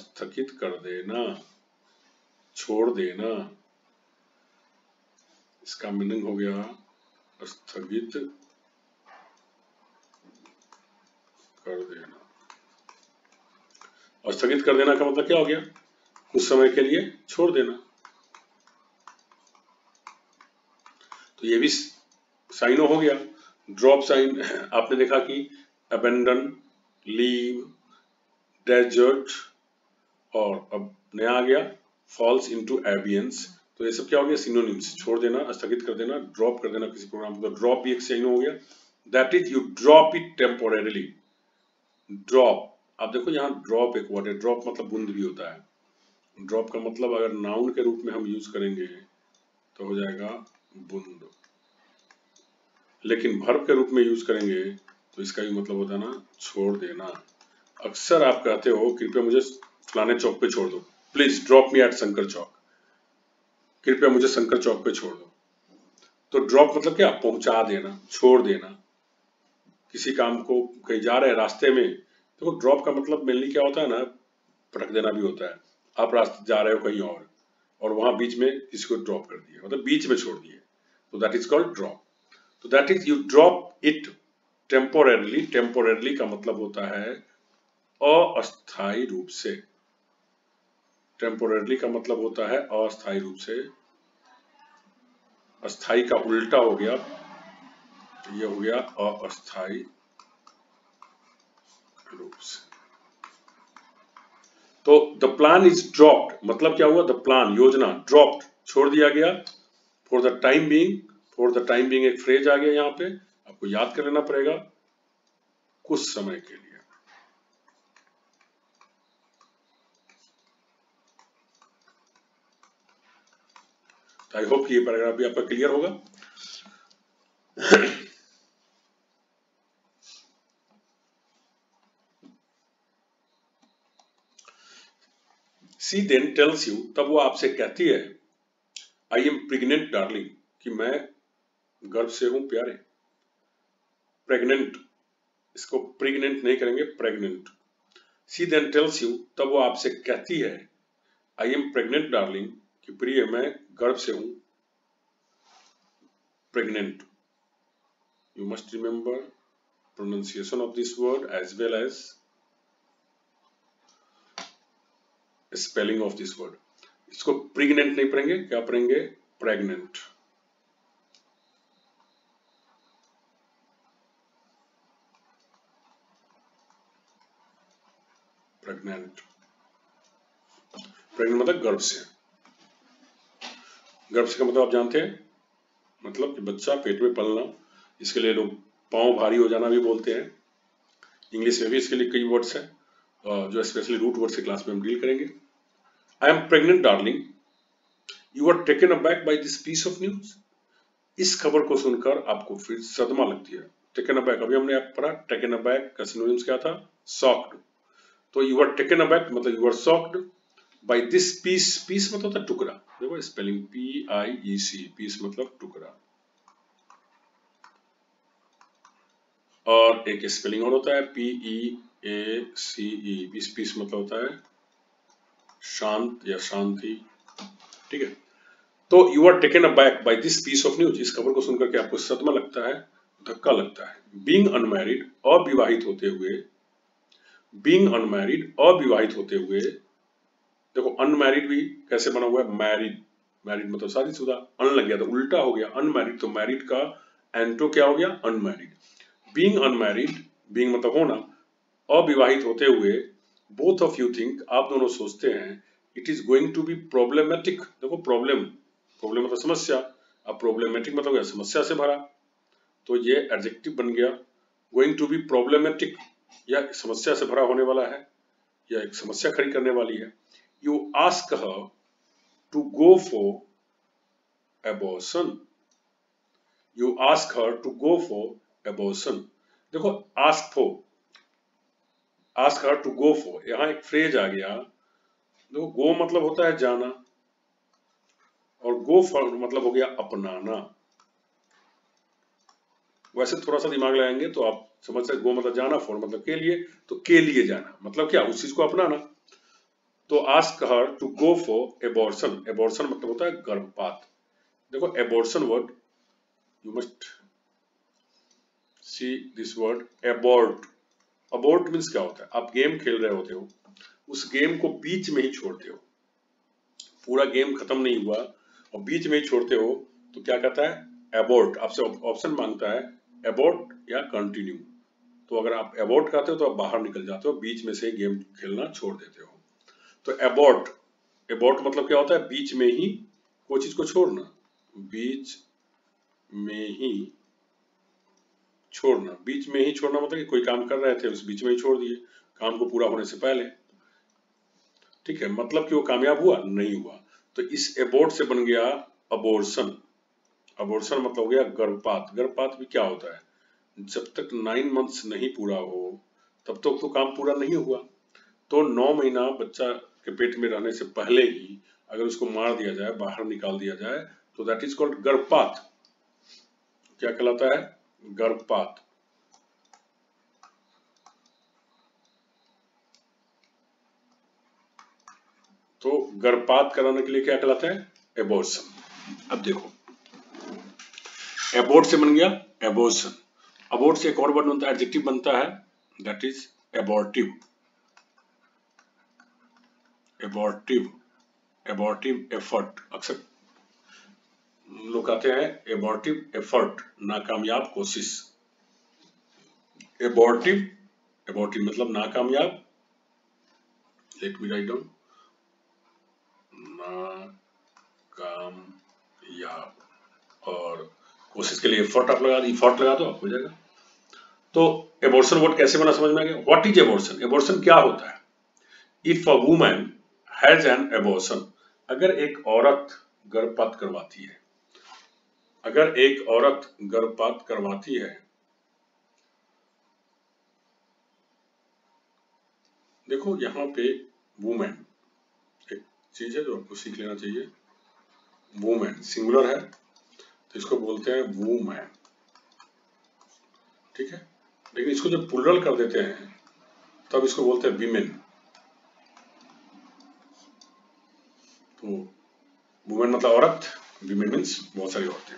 स्थगित कर देना, छोड़ देना, इसका मीनिंग हो गया स्थगित कर देना। स्थगित कर देना का मतलब क्या हो गया? कुछ समय के लिए छोड़ देना। तो ये भी साइन हो गया, ड्रॉप साइन। आपने देखा कि अबेंडन, लीव, डेजर्ट, और अब नया आ गया फॉल्स इनटू एबियंस। तो ये सब क्या हो गया? सिनोनिम्स। छोड़ देना, स्थगित कर देना, ड्रॉप कर देना किसी प्रोग्राम को। ड्रॉप भी एक साइन हो गया, that is you drop it temporarily. Drop, आप देखो यहाँ ड्रॉप एक वर्ड है, ड्रॉप मतलब बूंद भी होता है। ड्रॉप का मतलब अगर नाउन के रूप में हम यूज करेंगे तो हो जाएगा बूंद, लेकिन वर्ब के रूप में यूज करेंगे तो इसका भी मतलब होता है ना छोड़ देना। अक्सर आप कहते हो कृपया मुझे फलाने चौक पे छोड़ दो, please drop me at Shankar Chowk, कृपया मुझे शंकर चौक पे छोड़ दो। तो ड्रॉप मतलब क्या? पहुंचा देना, छोड़ देना। किसी काम को, कहीं जा रहे हैं रास्ते में, देखो तो ड्रॉप का मतलब मेनली क्या होता है ना, पटक देना भी होता है। आप रास्ते जा रहे हो कहीं और और वहां बीच में इसको ड्रॉप कर दिए, मतलब बीच में छोड़ दिए, तो दैट इज कॉल्ड ड्रॉप। तो that is you drop it temporarily. Temporarily का मतलब होता है अस्थाई रूप से। टेम्पोरेरली का मतलब होता है अस्थाई रूप से। अस्थाई का उल्टा हो गया, ये हो गया अस्थाई रूप से। तो द प्लान इज ड्रॉप्ड, मतलब क्या हुआ? द प्लान, योजना, ड्रॉप्ड, छोड़ दिया गया, for the time being. For the time being एक फ्रेज आ गया यहाँ पे, आपको याद कर लेना पड़ेगा, कुछ समय के लिए। आई होप कि ये पैराग्राफ भी आपका क्लियर होगा। सी देन टेल्स यू, तब वो आपसे कहती है, आई एम प्रेग्नेंट डार्लिंग, कि मैं गर्भ से हूं प्यारे। प्रेग्नेंट, इसको प्रेग्नेंट नहीं करेंगे, pregnant. She then tells you, तब वो आपसे कहती है, आई एम प्रेग्नेंट डार्लिंग, कि प्रिय मैं गर्भ से हूं। Pregnant, you must remember pronunciation of this word as well as spelling of this word. इसको प्रेग्नेंट नहीं पढ़ेंगे, क्या पढ़ेंगे? प्रेग्नेंट। प्रेग्नेंट, प्रेग्नेंट मतलब गर्भ से। गर्भ से का मतलब आप जानते हैं, मतलब कि बच्चा पेट में पलना। इसके लिए लोग पांव भारी हो जाना भी बोलते हैं। इंग्लिश में भी इसके लिए कई वर्ड्स हैं, जो स्पेशली रूट वर्ड से क्लास में हम डील करेंगे। I am pregnant darling, you are taken aback by this piece of news. इस खबर को सुनकर आपको फिर सदमा लगती है। टेकन अबैक, अभी हमने पढ़ा टेकन अबैक का सिनोनिम्स क्या था? शॉक्ड। तो यू आर टेकन अबैक मतलब you are shocked by this piece. Piece मतलब होता टुकड़ा, देखो spelling P I E C, piece मतलब टुकड़ा। और एक स्पेलिंग और होता है P E A C E, peace, piece मतलब होता है शांत या शांति, ठीक है। तो you are taken aback by this piece of news. इस खबर को सुनकर के आपको सदमा लगता है, धक्का लगता है। बीइंग अनमैरिड अविवाहित होते हुए, बीइंग अनमैरिड अविवाहित होते हुए, देखो अनमैरिड भी कैसे बना हुआ है, मैरिड, मैरिड मतलब शादीशुदा, अन लग गया तो उल्टा हो गया अनमैरिड, तो मैरिड का एंटो क्या हो गया अनमैरिड। बीइंग अनमैरिड, बीइंग मतलब होना, अविवाहित होते हुए, बोथ ऑफ यू थिंक, आप दोनों सोचते हैं, it is going to be problematic, देखो प्रॉब्लम, प्रॉब्लम मतलब समस्या, अब प्रॉब्लमेटिक मतलब क्या समस्या से भरा, तो ये एडजेक्टिव बन गया। गोइंग टू बी प्रॉब्लमेटिक या समस्या से भरा होने वाला है या एक समस्या खड़ी करने वाली है। You ask her to go for abortion, you ask her to go for abortion, देखो ask for, ask her to go for, यहाँ एक फ्रेज आ गया, देखो गो मतलब होता है जाना और गो फॉर मतलब हो गया अपनाना। वैसे थोड़ा सा दिमाग लगाएंगे तो आप समझ सकते, गो मतलब जाना, फॉर मतलब के लिए, तो के लिए जाना मतलब क्या उस चीज को अपनाना। तो ask her to go for abortion, abortion मतलब होता है गर्भपात। देखो abortion word, you must see this word abort, abort means क्या होता है, आप गेम खेल रहे होते हो, उस गेम को बीच में ही छोड़ते हो, पूरा गेम खत्म नहीं हुआ और बीच में ही छोड़ते हो तो क्या कहता है एबॉर्ट, आपसे ऑप्शन मांगता है एबॉर्ट या कंटिन्यू। तो अगर आप एबॉर्ट कहते हो तो आप बाहर निकल जाते हो, बीच में से गेम खेलना छोड़ देते हो। तो एबॉर्ट, एबॉर्ट मतलब क्या होता है, बीच में ही कोई चीज को छोड़ना, बीच में ही छोड़ना, बीच में ही छोड़ना मतलब कि कोई काम कर रहे थे उस बीच में ही छोड़ दिए, काम को पूरा होने से पहले, ठीक है, मतलब कि वो कामयाब हुआ नहीं हुआ। तो इस एबॉर्ट से बन गया अबॉर्शन, अबॉर्शन मतलब हो गया गर्भपात। गर्भपात भी क्या होता है, जब तक नाइन मंथ्स नहीं पूरा हो तब तक तो, तो काम पूरा नहीं हुआ, तो नौ महीना बच्चा के पेट में रहने से पहले ही अगर उसको मार दिया जाए, बाहर निकाल दिया जाए, तो दैट इज कॉल्ड गर्भपात। क्या कहलाता है गर्भपात। तो गर्भपात कराने के लिए क्या कहलाता है एबॉर्शन। अब देखो एबॉर्ट से बन गया एबॉर्शन, एबॉर्ट से एक और वर्ड बनता है, एडजेक्टिव बनता है, that is abortive, abortive, abortive effort, अक्सर लोग कहते हैं एबॉर्टिव एफर्ट, नाकामयाब कोशिश। एबॉर्टिव, एबॉर्टिव मतलब नाकामयाब, लेट मी राइट डाउन, नाकामयाब और कोशिश के लिए एफर्ट आप लगा दी, एफर्ट लगा दो आप हो जाएगा। तो एबॉर्शन वर्ड कैसे बना समझ में आ गया। व्हाट इज एबॉर्शन, एबॉर्शन क्या होता है। If a woman has an abortion, अगर एक औरत गर्भपात करवाती है, अगर एक औरत गर्भपात करवाती है, देखो यहां पे वुमेन चीज है जो आपको सीख लेना चाहिए, वुमेन सिंगुलर है तो इसको बोलते हैं वुमेन, ठीक है, लेकिन इसको जब प्लुरल कर देते हैं तब इसको बोलते हैं विमेन। तो वुमेन मतलब औरत, विमेन मीन्स बहुत सारी औरतें।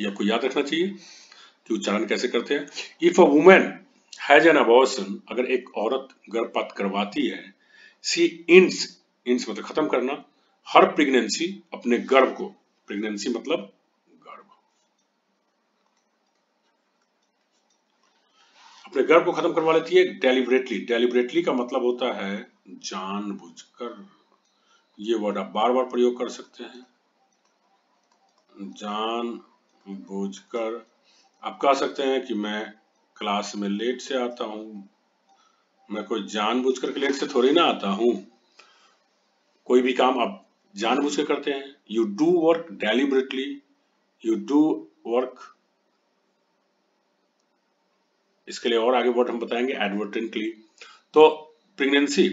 ये आपको याद रखना चाहिए कि उच्चारण कैसे करते हैं। If a women has an abortion, अगर एक औरत गर्भपात करवाती है, सी इंड्स, इंड्स मतलब खत्म करना, हर प्रेगनेंसी अपने गर्भ को, प्रेगनेंसी मतलब गर्भ, अपने गर्भ को खत्म करवा लेती है डेलिबरेटली। डेलिबरेटली का मतलब होता है जानबूझकर, ये वर्ड आप बार बार प्रयोग कर सकते हैं, जानबूझकर। आप कह सकते हैं कि मैं क्लास में लेट से आता हूं, मैं कोई जानबूझकर लेट से थोड़ी ना आता हूं, कोई भी काम आप जानबूझ के करते हैं। You do work deliberately, you do work, इसके लिए और आगे वर्ड हम बताएंगे एडवर्टेंटली। तो प्रेगनेंसी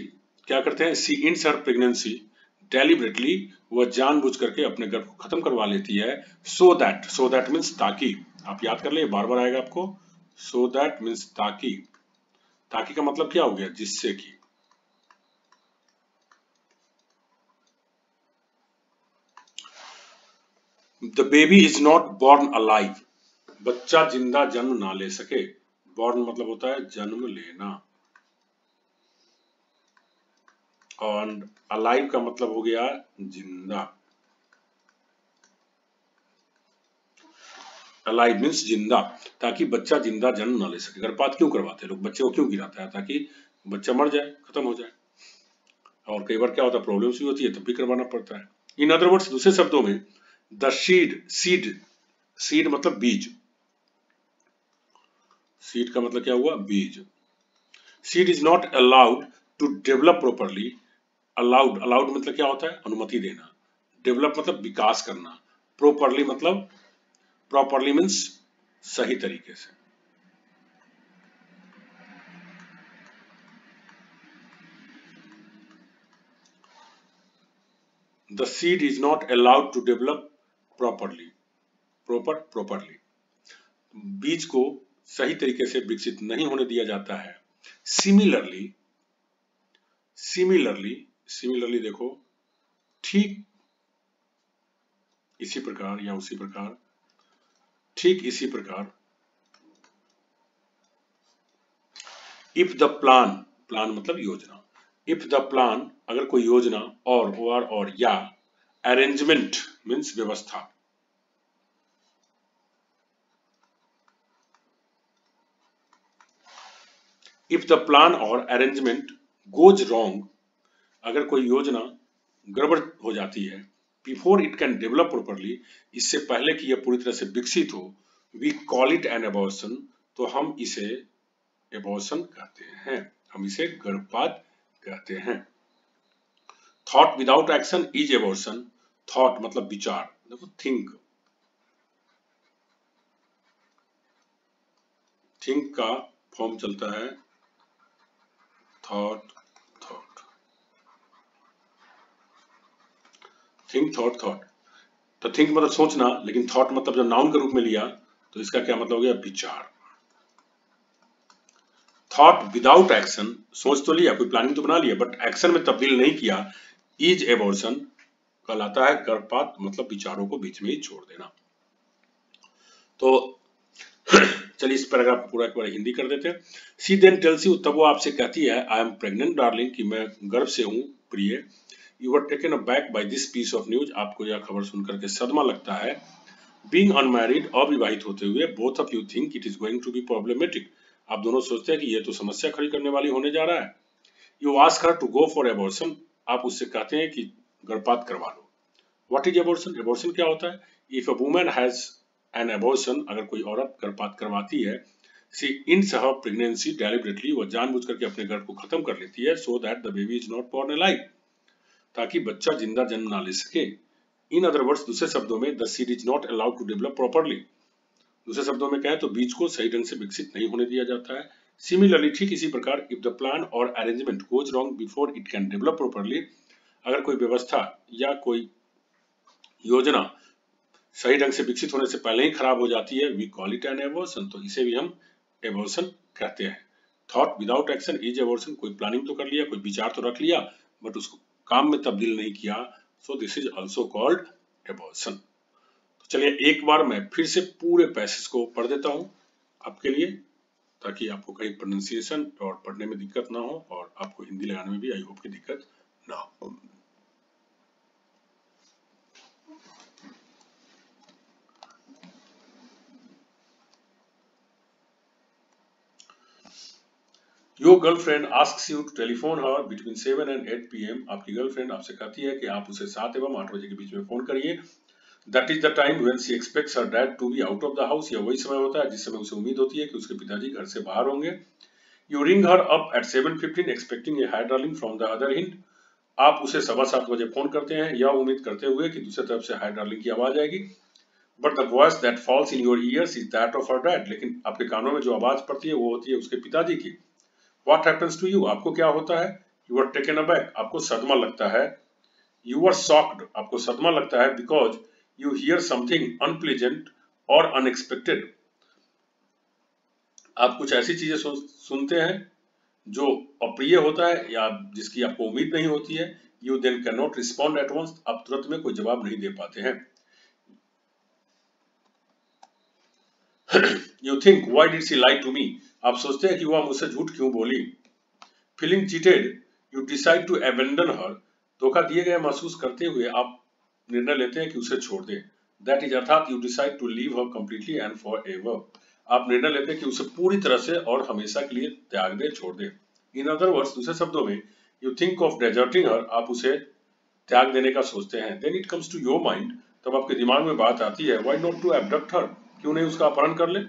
क्या करते हैं, she ends her pregnancy deliberately, वह जानबूझ करके अपने गर्भ को खत्म करवा लेती है, so that, so that means ताकि, आप याद कर ले बार बार आएगा आपको, सो दैट मीन्स ताकि, ताकि का मतलब क्या हो गया जिससे कि, the baby is not born alive, बच्चा जिंदा जन्म ना ले सके। बॉर्न मतलब होता है जन्म लेना और अलाइव का मतलब हो गया जिंदा। अलाइव मीन्स जिंदा, ताकि बच्चा जिंदा जन्म ना ले सके। गर्भपात क्यों करवाते हैं लोग, बच्चे को क्यों गिराता है? ताकि बच्चा मर जाए, खत्म हो जाए। और कई बार क्या होता है, प्रॉब्लम्स भी होती है, तब भी करवाना पड़ता है। इन अदर वर्ड्स, दूसरे शब्दों में द सीड, सीड सीड मतलब बीज। सीड का मतलब क्या हुआ, बीज। Seed is not allowed to develop properly. Allowed allowed मतलब क्या होता है, अनुमति देना। डेवलप मतलब विकास करना। प्रॉपरली मतलब प्रॉपरली मीन्स सही तरीके से। The seed is not allowed to develop properly. Proper properly. बीज को सही तरीके से विकसित नहीं होने दिया जाता है। Similarly, similarly, similarly देखो, ठीक इसी प्रकार या उसी प्रकार, ठीक इसी प्रकार। If the plan, plan मतलब योजना। इफ द प्लान अगर कोई योजना, और और और या अरेंजमेंट मीन्स व्यवस्था। If the plan or arrangement goes wrong, अगर कोई योजना गड़बड़ हो जाती है, before it can develop properly, इससे पहले कि यह पूरी तरह से विकसित हो, we call it an abortion, तो हम इसे एबॉर्शन कहते हैं, हम इसे गर्भपात कहते हैं। Thought without action is abortion. Thought मतलब विचार, देखो थिंक, थिंक का फॉर्म चलता है thought thought think thought thought. तो थिंक मतलब सोचना, लेकिन थॉट मतलब जब नाउन के रूप में लिया तो इसका क्या मतलब हो गया, विचार। थॉट विदाउट एक्शन, सोच तो लिया, कोई प्लानिंग तो बना लिया, बट एक्शन में तब्दील नहीं किया, इज एबॉर्शन कहलाता है। गर्भपात मतलब विचारों को बीच में ही छोड़ देना। तो चलिए इस पैराग्राफ को पूरा एक बार हिंदी कर देते हैं। सी देन टेल्स यू, तब वो आपसे कहती है, आई एम प्रेग्नेंट डार्लिंग, कि मैं गर्भ से हूँ प्रिय। You are taken aback by this piece of news, आपको यह खबर सुनकर के सदमा लगता है। बीइंग अनमैरिड, अविवाहित होते हुए, both of you think it is going to be problematic, आप दोनों सोचते हैं कि यह तो समस्या खड़ी करने वाली होने जा रहा है। You ask her to go for abortion, आप उससे कहते हैं कि गर्भपात करवा लो। व्हाट इज एबॉर्शन, एबॉर्शन क्या होता है? If a woman has an abortion, अगर कोई औरत गर्भपात करवाती है, she ends her pregnancy deliberately, वह जानबूझकर के अपने गर्भ को खत्म कर लेती है। So that the baby is not born alive, ताकि बच्चा जिंदा जन्म ना ले सके। इन अदर वर्ड्स, दूसरे शब्दों में the seed is not allowed to develop properly, दूसरे शब्दों में कहें तो बीज को सही ढंग से विकसित नहीं होने दिया जाता है। सिमिलरली, ठीक इसी प्रकार। If the plan or arrangement goes wrong before it can develop properly, अगर कोई व्यवस्था या कोई योजना सही ढंग से विकसित होने से पहले ही खराब हो जाती है, we call it an abortion, तो इसे भी हम एबॉर्शन कहते हैं। Thought without action is abortion, कोई प्लानिंग तो कर लिया, कोई विचार तो रख लिया, बट उसको काम में तब्दील नहीं किया, so this is also called abortion. चलिए एक बार मैं फिर से पूरे पैसेज को पढ़ देता हूं आपके लिए, ताकि आपको कहीं प्रोनाउंसिएशन और पढ़ने में दिक्कत ना हो, और आपको हिंदी लगाने में भी आई होप की दिक्कत ना हो। Your girlfriend asks you to telephone her between seven and eight PM, आपकी गर्लफ्रेंड आपसे कहती है कि आप उसे सात एवं आठ बजे के बीच में फोन करिए। That is the time when she expects her dad to be out of the house, या वही समय होता है जिस समय उसे उम्मीद होती है कि उसके पिताजी घर से बाहर होंगे। You ring her up at seven fifteen expecting a hi darling from the other end, आप उसे सवा सात बजे फोन करते हैं यह उम्मीद करते हुए कि दूसरे तरफ से hi darling की आवाज आएगी। But the voice that falls in your ears is that of her dad, लेकिन आपके कानों में जो आवाज पड़ती है वो होती है उसके पिताजी की। What happens to you, आपको क्या होता है? You are taken aback, आपको सदमा लगता है। You are shocked, आपको सदमा लगता है, because You hear something unpleasant or unexpected. आप कुछ ऐसी चीजें सुनते हैं जो अप्रिय होता है या जिसकी आपको उम्मीद नहीं होती है। You then cannot respond at once, आप तुरंत में कोई जवाब नहीं दे पाते हैं। You think why did she lie to me, आप सोचते हैं कि वह मुझसे झूठ क्यों बोली। Feeling cheated you decide to abandon her, धोखा दिए गए महसूस करते हुए आप निर्णय लेते हैं कि उसे छोड़ दें। दैट इज अर्थात you decide to leave her completely and for ever, आप निर्णय लेते हैं कि उसे पूरी तरह से और हमेशा के लिए त्याग दे, छोड़ दे। इन अदर वर्ड्स, दूसरे शब्दों में, you think of deserting her, आप उसे त्याग देने का सोचते हैं। Then it comes to your mind, तब आपके दिमाग में बात आती है, why not to abduct her, क्यों नहीं उसका अपहरण कर ले।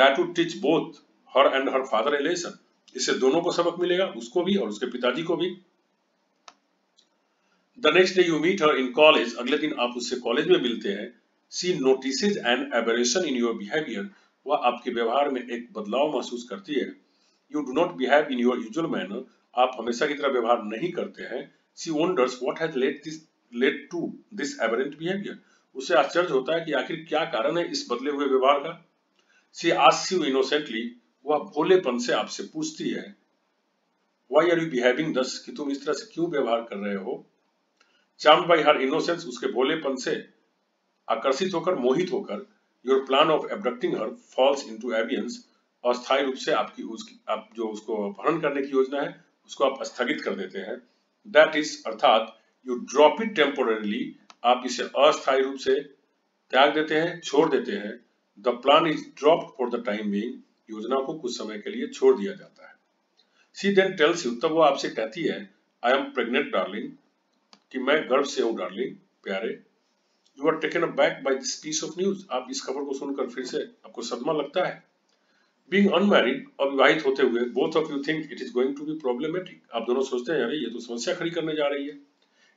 That would teach both her and her father a lesson, इससे दोनों को सबक मिलेगा, उसको भी और उसके पिताजी को भी। The next day you meet her in college, अगले दिन आप उससे कॉलेज में मिलते हैं। She notices an aberration in your behaviour, वह आपके व्यवहार में एक बदलाव महसूस करती है। You do not behave in your usual manner, आप हमेशा की तरह व्यवहार नहीं करते हैं। She wonders what has led this led to this aberrant behaviour, उसे आश्चर्य होता है कि आखिर क्या कारण है इस बदले हुए व्यवहार का। शी आस्क्स यू इनोसेंटली, वह भोलेपन से आपसे पूछती है, व्हाई आर यू बिहेविंग दस, कि तुम इस तरह से क्यों व्यवहार कर रहे हो। चार्म्ड बाय हर इनोसेंस, उसके भोलेपन से आकर्षित होकर, मोहित होकर, your plan of abducting her falls into abeyance, अस्थायी रूप से आपकी उसकी आप जो उसको अपहरण करने की योजना है उसको आप स्थगित कर देते हैं। दैट इज अर्थात यू ड्रॉप इट टेम्पोररीली, आप इसे अस्थायी रूप से त्याग देते हैं, छोड़ देते हैं। The plan is dropped for the time being, योजना को कुछ समय के लिए छोड़ दिया जाता है। शी देन टेल्स यू, तब वो आपसे कहती है, आई एम प्रेग्नेंट डार्लिंग, कि मैं गर्भ से हूँ डार्लिंग प्यारे। You are taken aback by this piece of news, आप इस खबर को सुनकर फिर से आपको सदमा लगता है। Being unmarried, अविवाहित होते हुए, both of you think it is going to be problematic, आप दोनों सोचते हैं अरे ये तो समस्या खड़ी करने जा रही है।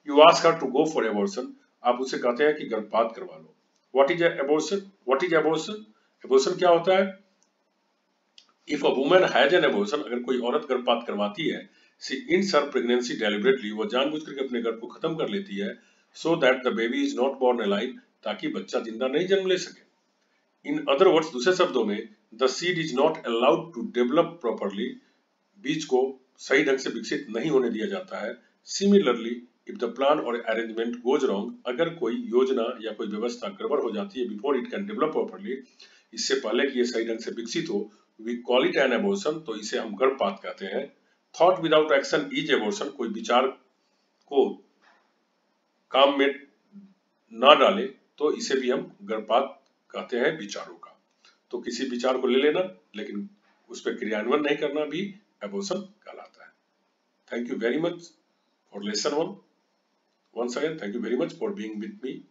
You ask her to go for abortion, आप उससे कहते हैं कि गर्भपात करवा लो। What is abortion? What is abortion? Abortion क्या होता है? If a woman has an abortion, अगर कोई औरत गर्भपात करवाती है, she ends her pregnancy deliberately, वो जानबूझकर के अपने गर्भ को खत्म कर लेती है। So that the baby is not born alive, ताकि बच्चा जिंदा नहीं जन्म ले सके। In other words, दूसरे शब्दों में, the seed is not allowed to develop properly, बीज को सही ढंग से विकसित नहीं होने दिया जाता है। Similarly, if the plan or arrangement goes wrong, अगर कोई योजना या कोई व्यवस्था गड़बड़ हो जाती है, before it can develop properly, इससे पहले कि ये सही ढंग से विकसित हो, we call it an abortion, तो इसे हम गर्भपात कहते हैं। Thought without action is abortion, कोई विचार को काम में ना डाले तो इसे भी हम गर्भपात कहते हैं, विचारों का। तो किसी विचार को ले लेना लेकिन उस पर क्रियान्वयन नहीं करना भी एबॉर्शन कहलाता है। Thank you very much for lesson one. Once again, thank you very much for being with me.